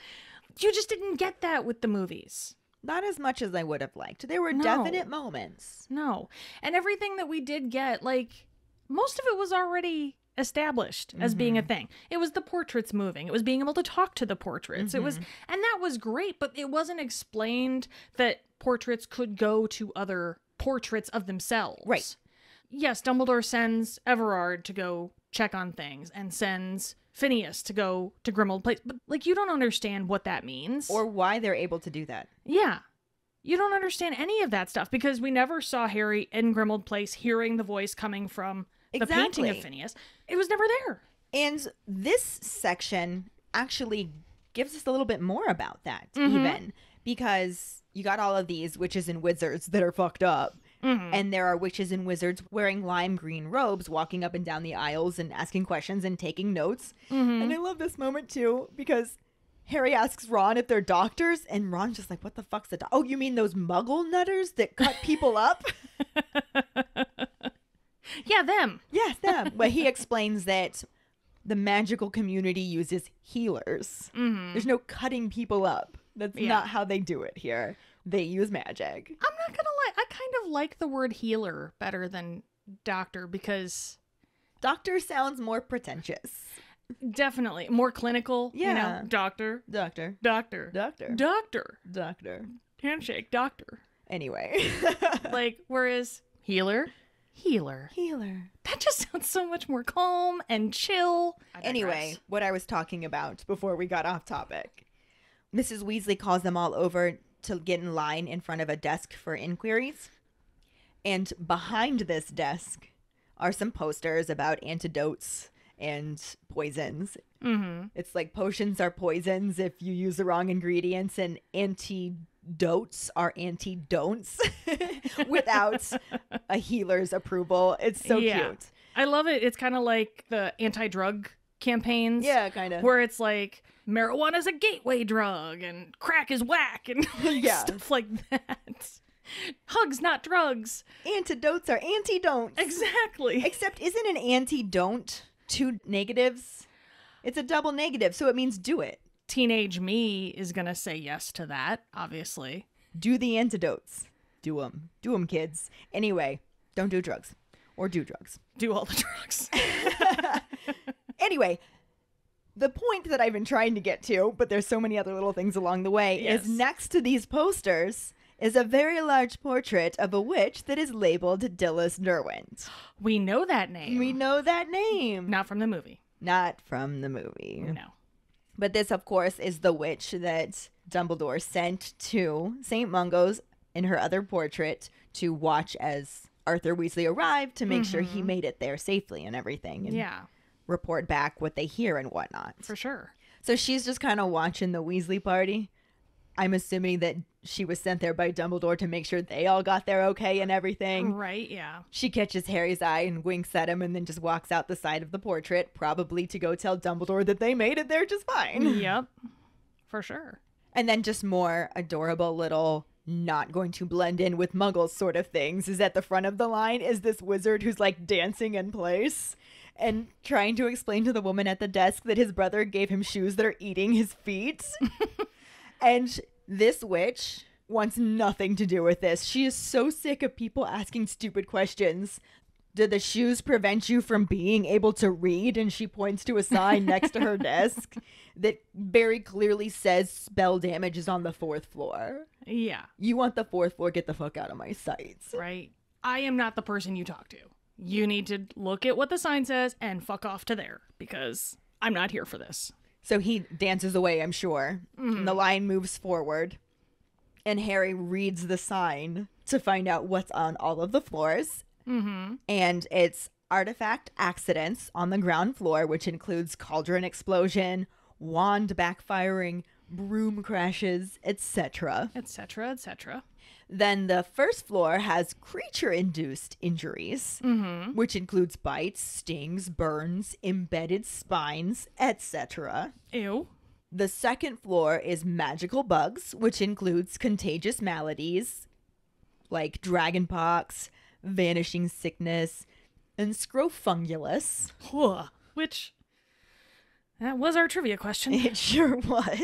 You just didn't get that with the movies. Not as much as I would have liked. There were definite moments. No. And everything that we did get, like, most of it was already established as being a thing. It was the portraits moving. It was being able to talk to the portraits. It was, and that was great, but it wasn't explained that portraits could go to other portraits of themselves. Right. Yes, Dumbledore sends Everard to go check on things and sends Phineas to go to Grimmauld Place. But, like, you don't understand what that means. Or why they're able to do that. Yeah. You don't understand any of that stuff because we never saw Harry in Grimmauld Place hearing the voice coming from the painting of Phineas. It was never there. And this section actually gives us a little bit more about that, even. Because you got all of these witches and wizards that are fucked up. And there are witches and wizards wearing lime green robes, walking up and down the aisles and asking questions and taking notes. And I love this moment, too, because Harry asks Ron if they're doctors. And Ron's just like, what the fuck's a doctor? Oh, you mean those muggle nutters that cut people up? Yeah, them. Yes, them. But he explains that the magical community uses healers. There's no cutting people up. That's not how they do it here. They use magic. I'm not gonna lie. I kind of like the word healer better than doctor because doctor sounds more pretentious. Definitely. More clinical. Yeah. You know, doctor. Doctor. Doctor. Doctor. Doctor. Doctor. Handshake. Doctor. Anyway. Like, whereas healer, Healer. Healer. That just sounds so much more calm and chill. Anyway, what I was talking about before we got off topic. Mrs. Weasley calls them all over to get in line in front of a desk for inquiries. And behind this desk are some posters about antidotes and poisons. Mm-hmm. It's like potions are poisons if you use the wrong ingredients, and antidotes are anti-don'ts without a healer's approval. It's so cute. I love it. It's kind of like the anti-drug campaigns. Yeah, kind of. Where it's like marijuana's a gateway drug and crack is whack and stuff like that. Hugs, not drugs. Antidotes are anti-don'ts. Exactly. Except isn't an anti-don't two negatives? It's a double negative, so it means do it. Teenage me is going to say yes to that, obviously. Do the antidotes. Do them. Do them, kids. Anyway, don't do drugs. Or do drugs. Do all the drugs. Anyway, the point that I've been trying to get to, but there's so many other little things along the way, is next to these posters is a very large portrait of a witch that is labeled Dillis Derwent. We know that name. We know that name. Not from the movie. Not from the movie. No. But this, of course, is the witch that Dumbledore sent to St. Mungo's in her other portrait to watch as Arthur Weasley arrived to make sure he made it there safely and everything. And report back what they hear and whatnot. For sure. So she's just kind of watching the Weasley party. I'm assuming that she was sent there by Dumbledore to make sure they all got there okay and everything. Right, yeah. She catches Harry's eye and winks at him and then just walks out the side of the portrait, probably to go tell Dumbledore that they made it there just fine. Yep, for sure. And then just more adorable little not going to blend in with muggles sort of things is at the front of the line is this wizard who's like dancing in place and trying to explain to the woman at the desk that his brother gave him shoes that are eating his feet. And this witch wants nothing to do with this. She is so sick of people asking stupid questions. Did the shoes prevent you from being able to read? And she points to a sign next to her desk that very clearly says spell damage is on the 4th floor. Yeah. You want the 4th floor? Get the fuck out of my sight. Right. I am not the person you talk to. You need to look at what the sign says and fuck off to there because I'm not here for this. So he dances away, I'm sure. Mm-hmm. And the line moves forward. And Harry reads the sign to find out what's on all of the floors. Mm-hmm. And it's artifact accidents on the ground floor, which includes cauldron explosion, wand backfiring, broom crashes, etc. Etc., etc. Then the 1st floor has creature-induced injuries, which includes bites, stings, burns, embedded spines, etc. Ew. The 2nd floor is magical bugs, which includes contagious maladies like dragonpox, vanishing sickness, and scrofungulus. Which, that was our trivia question. It sure was.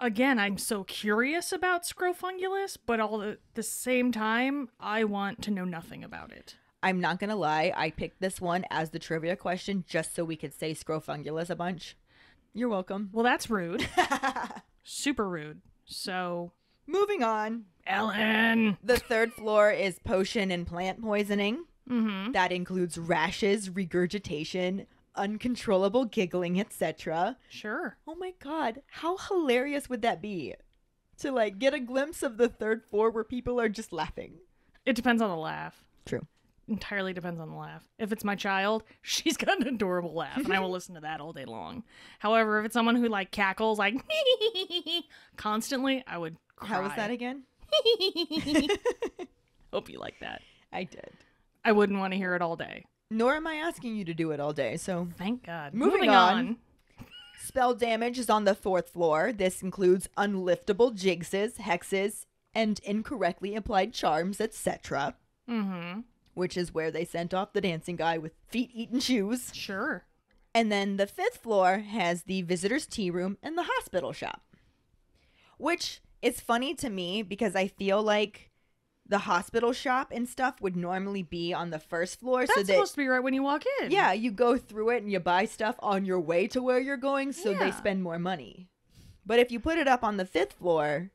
Again, I'm so curious about scrofungulus, but all at the same time, I want to know nothing about it. I'm not going to lie. I picked this one as the trivia question just so we could say scrofungulus a bunch. You're welcome. Well, that's rude. Super rude. So, moving on. Ellen! The 3rd floor is potion and plant poisoning. Mm-hmm. That includes rashes, regurgitation, uncontrollable giggling, etc. Sure. Oh my god, how hilarious would that be to like get a glimpse of the 3rd floor where people are just laughing? It depends on the laugh. True. Entirely depends on the laugh. If it's my child, she's got an adorable laugh and I will listen to that all day long. However, if it's someone who like cackles like constantly, I would cry. How was that again? Hope you like that. I did. I wouldn't want to hear it all day. Nor am I asking you to do it all day, so... Thank God. Moving on. Spell damage is on the 4th floor. This includes unliftable jinxes, hexes, and incorrectly applied charms, etc. Mm-hmm. Which is where they sent off the dancing guy with feet-eaten shoes. Sure. And then the 5th floor has the visitor's tea room and the hospital shop. Which is funny to me because I feel like the hospital shop and stuff would normally be on the 1st floor. That's supposed to be right when you walk in. Yeah, you go through it and you buy stuff on your way to where you're going, so they spend more money. But if you put it up on the 5th floor,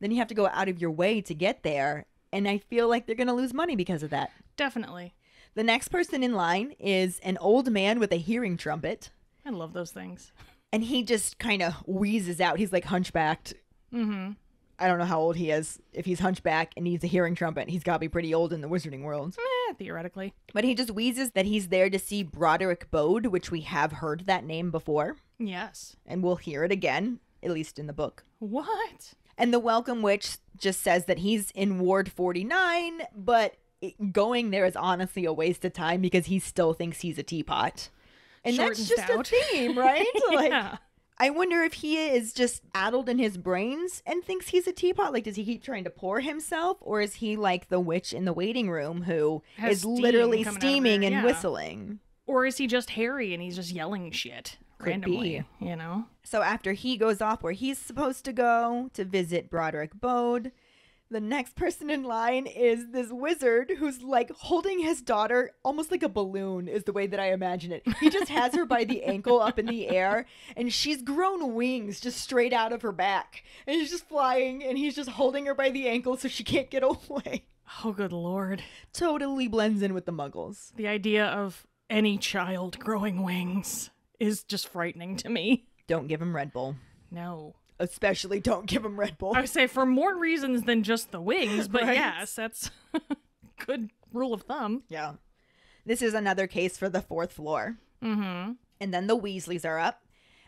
then you have to go out of your way to get there, and I feel like they're going to lose money because of that. Definitely. The next person in line is an old man with a hearing trumpet. I love those things. And he just kind of wheezes out. He's like hunchbacked. Mm-hmm. I don't know how old he is. If he's hunchback and needs a hearing trumpet, he's got to be pretty old in the wizarding world. Theoretically. But he just wheezes that he's there to see Broderick Bode, which we have heard that name before. Yes. And we'll hear it again, at least in the book. What? And the Welcome Witch just says that he's in Ward 49, but going there is honestly a waste of time because he still thinks he's a teapot. And short that's and just stout. A theme, right? Like, yeah. I wonder if he is just addled in his brains and thinks he's a teapot. Like, does he keep trying to pour himself? Or is he like the witch in the waiting room who has is literally steaming and whistling? Or is he just Harry and he's just yelling shit randomly, you know? So after he goes off where he's supposed to go to visit Broderick Bode, the next person in line is this wizard who's like holding his daughter almost like a balloon is the way that I imagine it. He just has her by the ankle up in the air and she's grown wings just straight out of her back. And she's just flying and he's just holding her by the ankle so she can't get away. Oh, good Lord. Totally blends in with the Muggles. The idea of any child growing wings is just frightening to me. Don't give him Red Bull. No. Especially don't give him Red Bull. I would say for more reasons than just the wings, but right? Yes, that's good rule of thumb. Yeah. This is another case for the fourth floor. Mm-hmm. And then the Weasleys are up,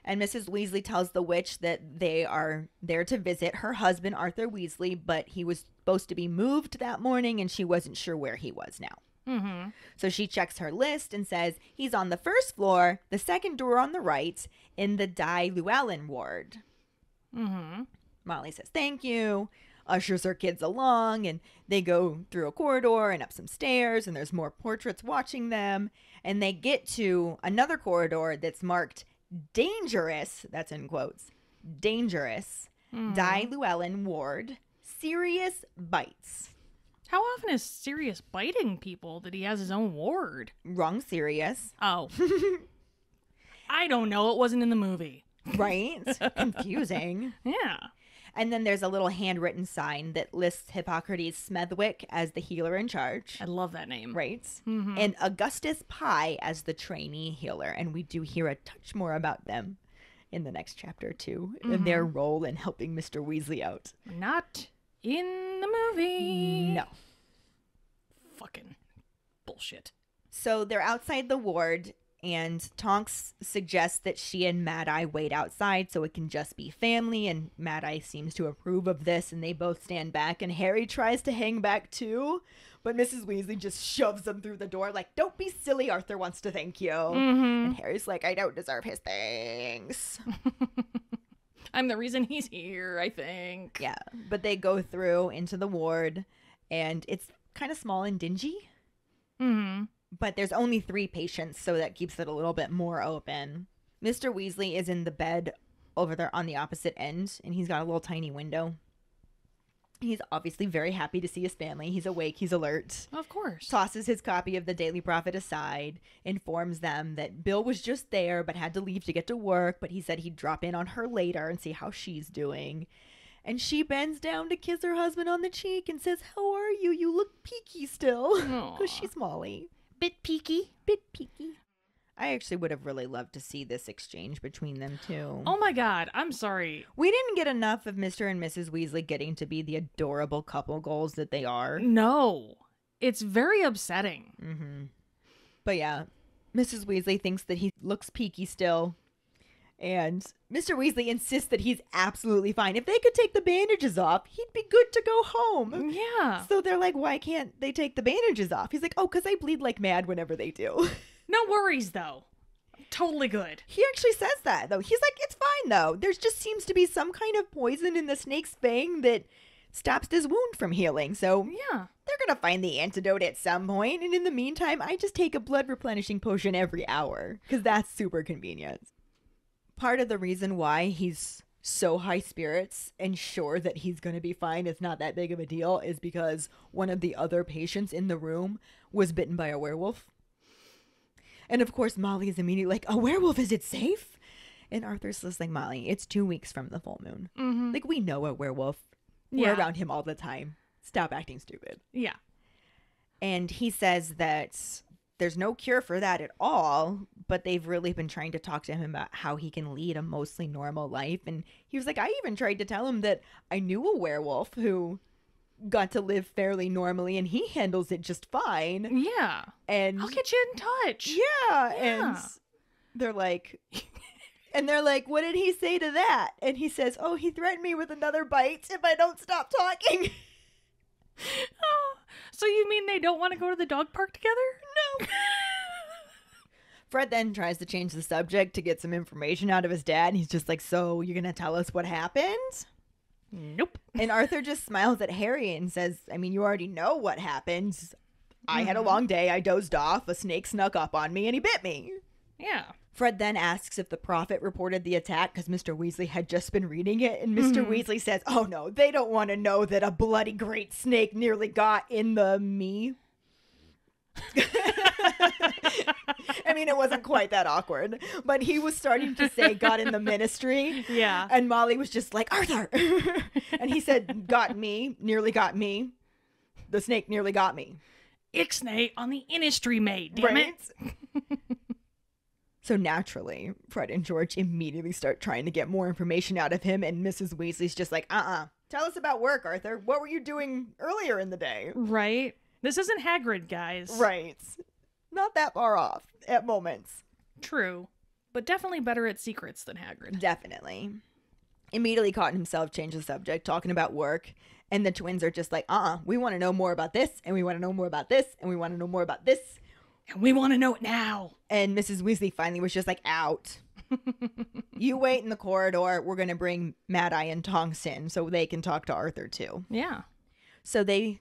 and Mrs. Weasley tells the witch that they are there to visit her husband, Arthur Weasley, but he was supposed to be moved that morning, and she wasn't sure where he was now. Mm-hmm. So she checks her list and says, he's on the first floor, the second door on the right, in the Dai Llewellyn Ward. Mm-hmm. Molly says thank you, ushers her kids along, and they go through a corridor and up some stairs, and there's more portraits watching them, and they get to another corridor that's marked dangerous, that's in quotes, dangerous, Dai Llewellyn Ward, Sirius bites. How often is Sirius biting people that he has his own ward? Wrong Sirius. Oh. I don't know, it wasn't in the movie. Right? Confusing. Yeah. And then there's a little handwritten sign that lists Hippocrates Smethwick as the healer in charge. I love that name. Right? Mm-hmm. And Augustus Pye as the trainee healer. And we do hear a touch more about them in the next chapter, too, mm-hmm. in their role in helping Mr. Weasley out. Not in the movie. No. Fucking bullshit. So they're outside the ward. And Tonks suggests that she and Mad-Eye wait outside so it can just be family. And Mad-Eye seems to approve of this. And they both stand back. And Harry tries to hang back too. But Mrs. Weasley just shoves him through the door like, don't be silly. Arthur wants to thank you. Mm-hmm. And Harry's like, I don't deserve his thanks. I'm the reason he's here, I think. Yeah. But they go through into the ward. And it's kind of small and dingy. Mm-hmm. But there's only 3 patients, so that keeps it a little bit more open. Mr. Weasley is in the bed over there on the opposite end, and he's got a little tiny window. He's obviously very happy to see his family. He's awake. He's alert. Of course. Tosses his copy of the Daily Prophet aside, informs them that Bill was just there but had to leave to get to work, but he said he'd drop in on her later and see how she's doing. And she bends down to kiss her husband on the cheek and says, how are you? You look peaky still. Because she's Molly. Bit peaky. Bit peaky. I actually would have really loved to see this exchange between them two. Oh my God. I'm sorry. We didn't get enough of Mr. and Mrs. Weasley getting to be the adorable couple goals that they are. No. It's very upsetting. Mm-hmm. But yeah, Mrs. Weasley thinks that he looks peaky still. And Mr. Weasley insists that he's absolutely fine. If they could take the bandages off, he'd be good to go home. Yeah. So they're like, why can't they take the bandages off? He's like, oh, because I bleed like mad whenever they do. No worries, though. Totally good. He actually says that, though. He's like, it's fine, though. There just seems to be some kind of poison in the snake's fang that stops this wound from healing. So yeah, they're going to find the antidote at some point. And in the meantime, I just take a blood replenishing potion every hour because that's super convenient. Part of the reason why he's so high spirits and sure that he's going to be fine, it's not that big of a deal, is because one of the other patients in the room was bitten by a werewolf. And of course, Molly is immediately like, a werewolf, is it safe? And Arthur's just like, Molly, it's 2 weeks from the full moon. Mm-hmm. Like, we know a werewolf. We're around him all the time. Stop acting stupid. Yeah. And he says that There's no cure for that at all, but they've really been trying to talk to him about how he can lead a mostly normal life. And he was like, I even tried to tell him that I knew a werewolf who got to live fairly normally and he handles it just fine. Yeah. And I'll get you in touch. Yeah. And they're like, what did he say to that? And he says, oh, he threatened me with another bite if I don't stop talking. Oh, so you mean they don't want to go to the dog park together? No. Fred then tries to change the subject to get some information out of his dad. And he's just like, so you're going to tell us what happened? Nope. And Arthur just smiles at Harry and says, I mean, you already know what happened. I had a long day. I dozed off. A snake snuck up on me and he bit me. Yeah. Fred then asks if the Prophet reported the attack because Mr. Weasley had just been reading it. And Mr. Weasley says, oh, no, they don't want to know that a bloody great snake nearly got in the me. I mean, it wasn't quite that awkward, but he was starting to say got in the ministry. Yeah. And Molly was just like, Arthur. And he said, got me, nearly got me. The snake nearly got me. Ixnay on the Inistry mate, damn right? It. So naturally, Fred and George immediately start trying to get more information out of him, and Mrs. Weasley's just like, tell us about work, Arthur. What were you doing earlier in the day? Right. This isn't Hagrid, guys. Right. Not that far off at moments. True. But definitely better at secrets than Hagrid. Definitely. Immediately Cotton himself changed the subject, talking about work, and the twins are just like, we want to know more about this, and we want to know more about this, and we want to know more about this. And we want to know it now. And Mrs. Weasley finally was just like, out. You wait in the corridor. We're going to bring Mad-Eye and Tonks in so they can talk to Arthur too. Yeah. So they,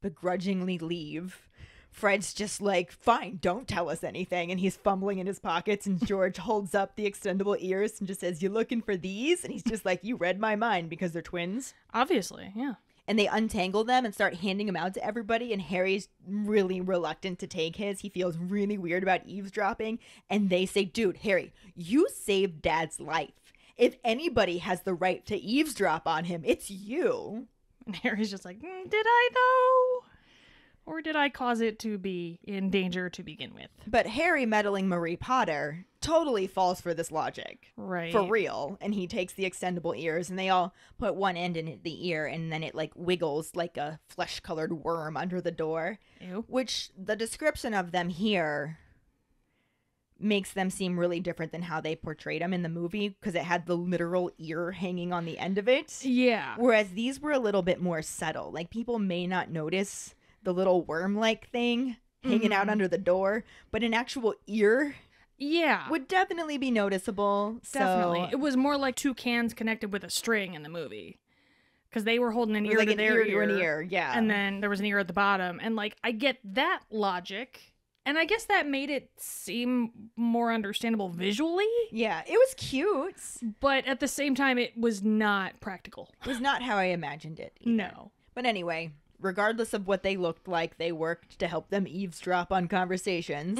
begrudgingly leave. Fred's just like, fine, don't tell us anything. And he's fumbling in his pockets. And George holds up the extendable ears and just says, you looking for these? And he's just like, you read my mind because they're twins. Obviously, yeah. And they untangle them and start handing them out to everybody. And Harry's really reluctant to take his. He feels really weird about eavesdropping. And they say, dude, Harry, you saved Dad's life. If anybody has the right to eavesdrop on him, it's you. And Harry's just like, did I though? Or did I cause it to be in danger to begin with? But Harry meddling Marie Potter totally falls for this logic. Right. For real. And he takes the extendable ears and they all put one end in the ear and then it like wiggles like a flesh-colored worm under the door. Ew. Which the description of them here makes them seem really different than how they portrayed them in the movie because it had the literal ear hanging on the end of it. Yeah. Whereas these were a little bit more subtle. Like people may not notice the little worm-like thing hanging out under the door, but an actual ear would definitely be noticeable. Definitely. So, it was more like two cans connected with a string in the movie because they were holding an ear like to their ear. And then there was an ear at the bottom. And like, I get that logic. And I guess that made it seem more understandable visually. Yeah, it was cute. But at the same time, it was not practical. It was not how I imagined it either. No. But anyway, regardless of what they looked like, they worked to help them eavesdrop on conversations.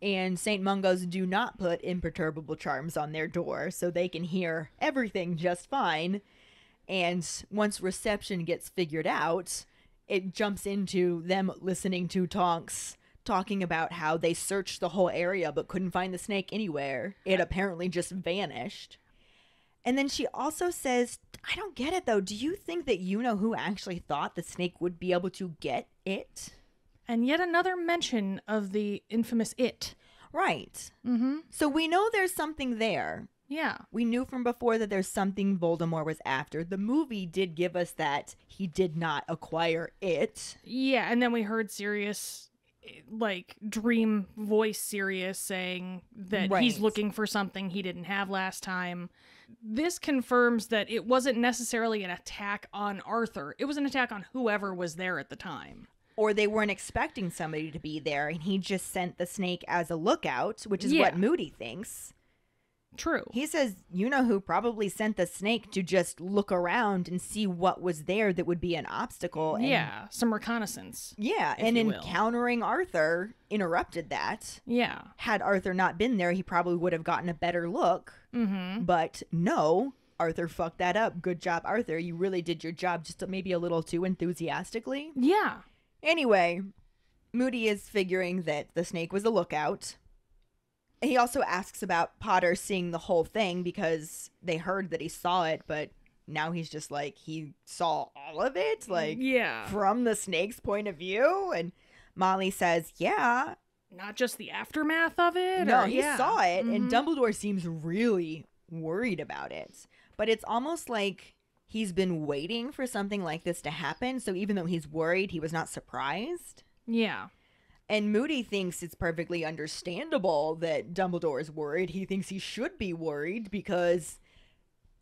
And St. Mungo's do not put imperturbable charms on their door, so they can hear everything just fine. And once reception gets figured out, it jumps into them listening to Tonks talking about how they searched the whole area but couldn't find the snake anywhere. It apparently just vanished. And then she also says, I don't get it, though. Do you think that you-know-who actually thought the snake would be able to get it? And yet another mention of the infamous it. Right. So we know there's something there. Yeah. We knew from before that there's something Voldemort was after. The movie did give us that he did not acquire it. Yeah, and then we heard Sirius, like, dream voice Sirius saying that he's looking for something he didn't have last time. This confirms that it wasn't necessarily an attack on Arthur. It was an attack on whoever was there at the time. Or they weren't expecting somebody to be there, and he just sent the snake as a lookout, which is what Moody thinks. True. He says, you-know-who probably sent the snake to just look around and see what was there that would be an obstacle. And, some reconnaissance. Yeah, and encountering Arthur interrupted that. Yeah. Had Arthur not been there, he probably would have gotten a better look. But no, Arthur fucked that up. Good job, Arthur. You really did your job just maybe a little too enthusiastically. Yeah. Anyway, Moody is figuring that the snake was a lookout. He also asks about Potter seeing the whole thing because they heard that he saw it, but now he's just like, he saw all of it? Like, yeah, from the snake's point of view? And Molly says, yeah. Not just the aftermath of it? No, he saw it, and Dumbledore seems really worried about it. But it's almost like he's been waiting for something like this to happen, so even though he's worried, he was not surprised. Yeah. And Moody thinks it's perfectly understandable that Dumbledore is worried. He thinks he should be worried because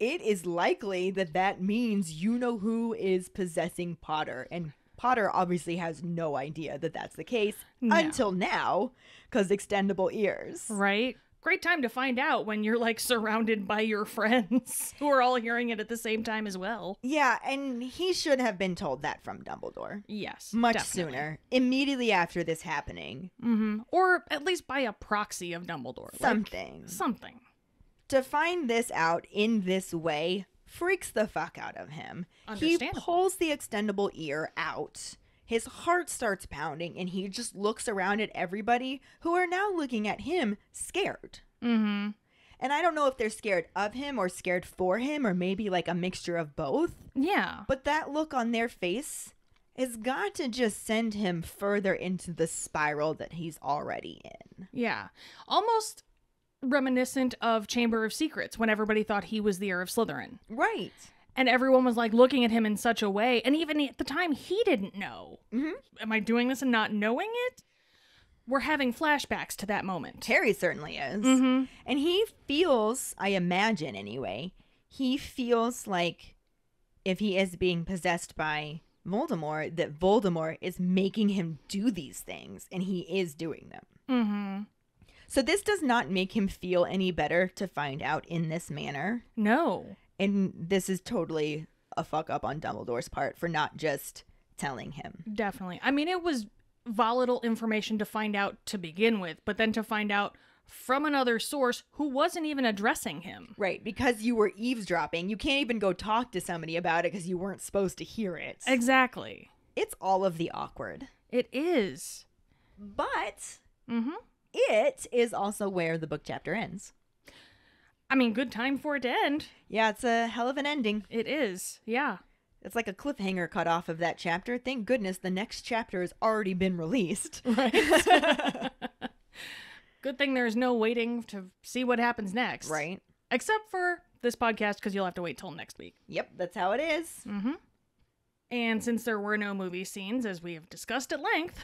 it is likely that that means you-know-who is possessing Potter. And Potter obviously has no idea that that's the case until now, because extendable ears. Right. Great time to find out when you're, like, surrounded by your friends who are all hearing it at the same time as well. Yeah, and he should have been told that from Dumbledore. Yes, Much sooner. Immediately after this happening. Mm-hmm. Or at least by a proxy of Dumbledore. Something. Like, something. To find this out in this way freaks the fuck out of him. He pulls the extendable ear out. His heart starts pounding, and he just looks around at everybody who are now looking at him scared. Mm-hmm. And I don't know if they're scared of him or scared for him or maybe like a mixture of both. Yeah. But that look on their face has got to just send him further into the spiral that he's already in. Yeah. Almost reminiscent of Chamber of Secrets when everybody thought he was the heir of Slytherin. Right. And everyone was, like, looking at him in such a way. And even at the time, he didn't know. Mm-hmm. Am I doing this and not knowing it? We're having flashbacks to that moment. Harry certainly is. Mm-hmm. And he feels, I imagine anyway, he feels like if he is being possessed by Voldemort, that Voldemort is making him do these things. And he is doing them. Mm-hmm. So this does not make him feel any better to find out in this manner. No. And this is totally a fuck up on Dumbledore's part for not just telling him. Definitely. I mean, it was volatile information to find out to begin with, but then to find out from another source who wasn't even addressing him. Right, because you were eavesdropping. You can't even go talk to somebody about it because you weren't supposed to hear it. Exactly. It's all of the awkward. It is. But it is also where the book chapter ends. I mean, good time for it to end. Yeah, it's a hell of an ending. It is, yeah. It's like a cliffhanger cut off of that chapter. Thank goodness the next chapter has already been released. Right. Good thing there's no waiting to see what happens next. Right. Except for this podcast, because you'll have to wait till next week. Yep, that's how it is. Mm-hmm. And since there were no movie scenes, as we have discussed at length,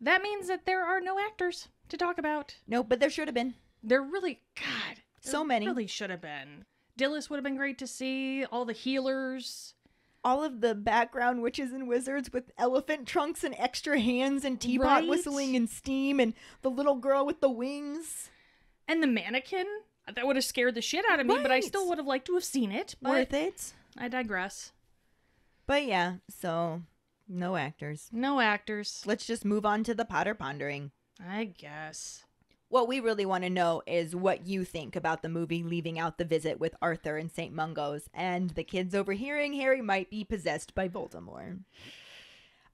that means that there are no actors to talk about. No, but there should have been. There really, God. So many. Really should have been. Dillis would have been great to see. All the healers. All of the background witches and wizards with elephant trunks and extra hands and teapot whistling and steam and the little girl with the wings. And the mannequin. That would have scared the shit out of me, but I still would have liked to have seen it. Worth it. I digress. But yeah, so no actors. No actors. Let's just move on to the Potter Pondering. I guess. What we really want to know is what you think about the movie leaving out the visit with Arthur and St. Mungo's and the kids overhearing Harry might be possessed by Voldemort.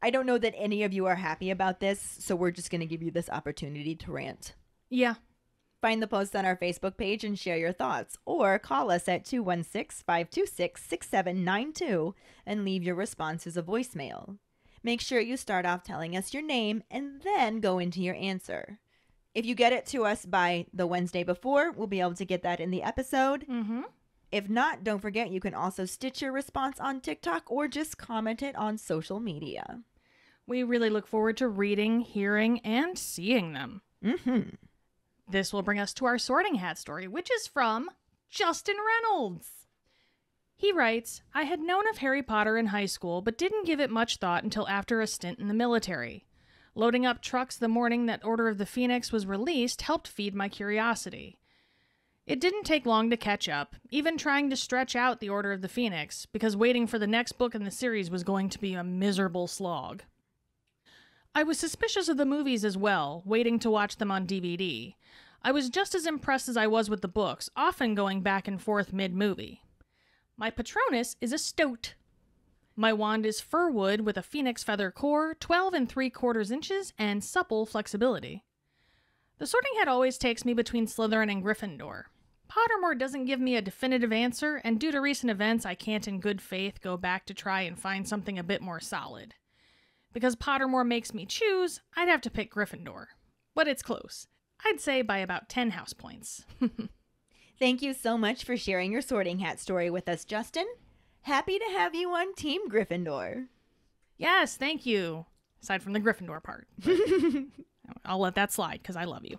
I don't know that any of you are happy about this, so we're just going to give you this opportunity to rant. Yeah. Find the post on our Facebook page and share your thoughts, or call us at 216-526-6792 and leave your response as a voicemail. Make sure you start off telling us your name and then go into your answer. If you get it to us by the Wednesday before, we'll be able to get that in the episode. Mm-hmm. If not, don't forget you can also stitch your response on TikTok or just comment it on social media. We really look forward to reading, hearing, and seeing them. Mm-hmm. This will bring us to our Sorting Hat story, which is from Justin Reynolds. He writes, I had known of Harry Potter in high school, but didn't give it much thought until after a stint in the military. Loading up trucks the morning that Order of the Phoenix was released helped feed my curiosity. It didn't take long to catch up, even trying to stretch out the Order of the Phoenix, because waiting for the next book in the series was going to be a miserable slog. I was suspicious of the movies as well, waiting to watch them on DVD. I was just as impressed as I was with the books, often going back and forth mid-movie. My Patronus is a stoat. My wand is fir wood with a phoenix feather core, 12 3/4 inches, and supple flexibility. The Sorting Hat always takes me between Slytherin and Gryffindor. Pottermore doesn't give me a definitive answer, and due to recent events, I can't in good faith go back to try and find something a bit more solid. Because Pottermore makes me choose, I'd have to pick Gryffindor. But it's close. I'd say by about 10 house points. Thank you so much for sharing your Sorting Hat story with us, Justin. Happy to have you on Team Gryffindor. Yes, thank you. Aside from the Gryffindor part. I'll let that slide because I love you.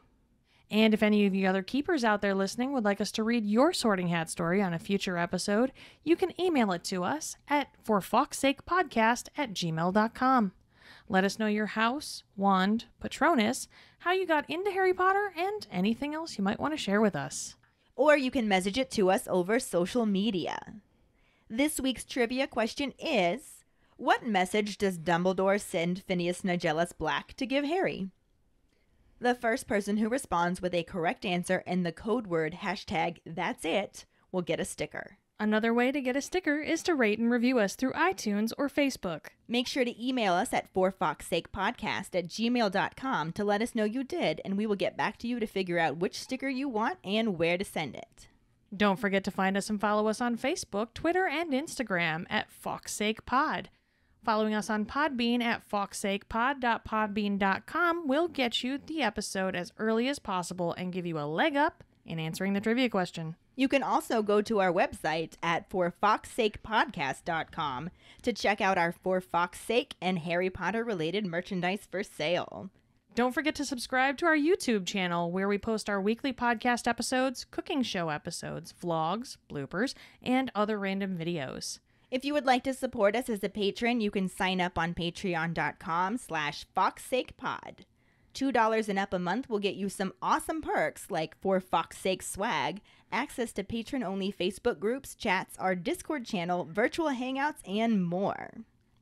And if any of you other keepers out there listening would like us to read your Sorting Hat story on a future episode, you can email it to us at forfawkssakepodcast@gmail.com. Let us know your house, wand, Patronus, how you got into Harry Potter, and anything else you might want to share with us. Or you can message it to us over social media. This week's trivia question is, what message does Dumbledore send Phineas Nigellus Black to give Harry? The first person who responds with a correct answer and the code word #That'sIt will get a sticker. Another way to get a sticker is to rate and review us through iTunes or Facebook. Make sure to email us at forfawkssakepodcast@gmail.com to let us know you did, and we will get back to you to figure out which sticker you want and where to send it. Don't forget to find us and follow us on Facebook, Twitter, and Instagram at FawkesSakePod. Following us on Podbean at FawkesSakePod.podbean.com will get you the episode as early as possible and give you a leg up in answering the trivia question. You can also go to our website at ForFawkesSakePodcast.com to check out our For Fawkes' Sake and Harry Potter related merchandise for sale. Don't forget to subscribe to our YouTube channel, where we post our weekly podcast episodes, cooking show episodes, vlogs, bloopers, and other random videos. If you would like to support us as a patron, you can sign up on patreon.com/FawkesSakePod. $2 and up a month will get you some awesome perks like For Fawkes' Sake swag, access to patron-only Facebook groups, chats, our Discord channel, virtual hangouts, and more.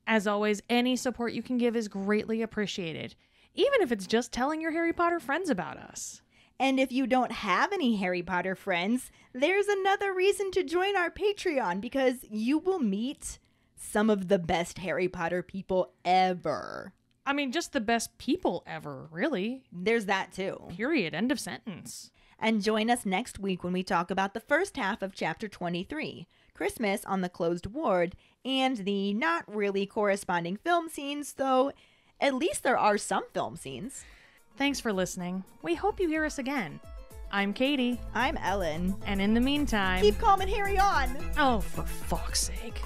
As always, any support you can give is greatly appreciated. Even if it's just telling your Harry Potter friends about us. And if you don't have any Harry Potter friends, there's another reason to join our Patreon, because you will meet some of the best Harry Potter people ever. I mean, just the best people ever, really. There's that too. Period. End of sentence. And join us next week when we talk about the first half of Chapter 23, Christmas on the Closed Ward, and the not really corresponding film scenes, though at least there are some film scenes. Thanks for listening. We hope you hear us again. I'm Katie. I'm Ellen. And in the meantime... keep calm and Harry on! Oh, for Fawkes' sake.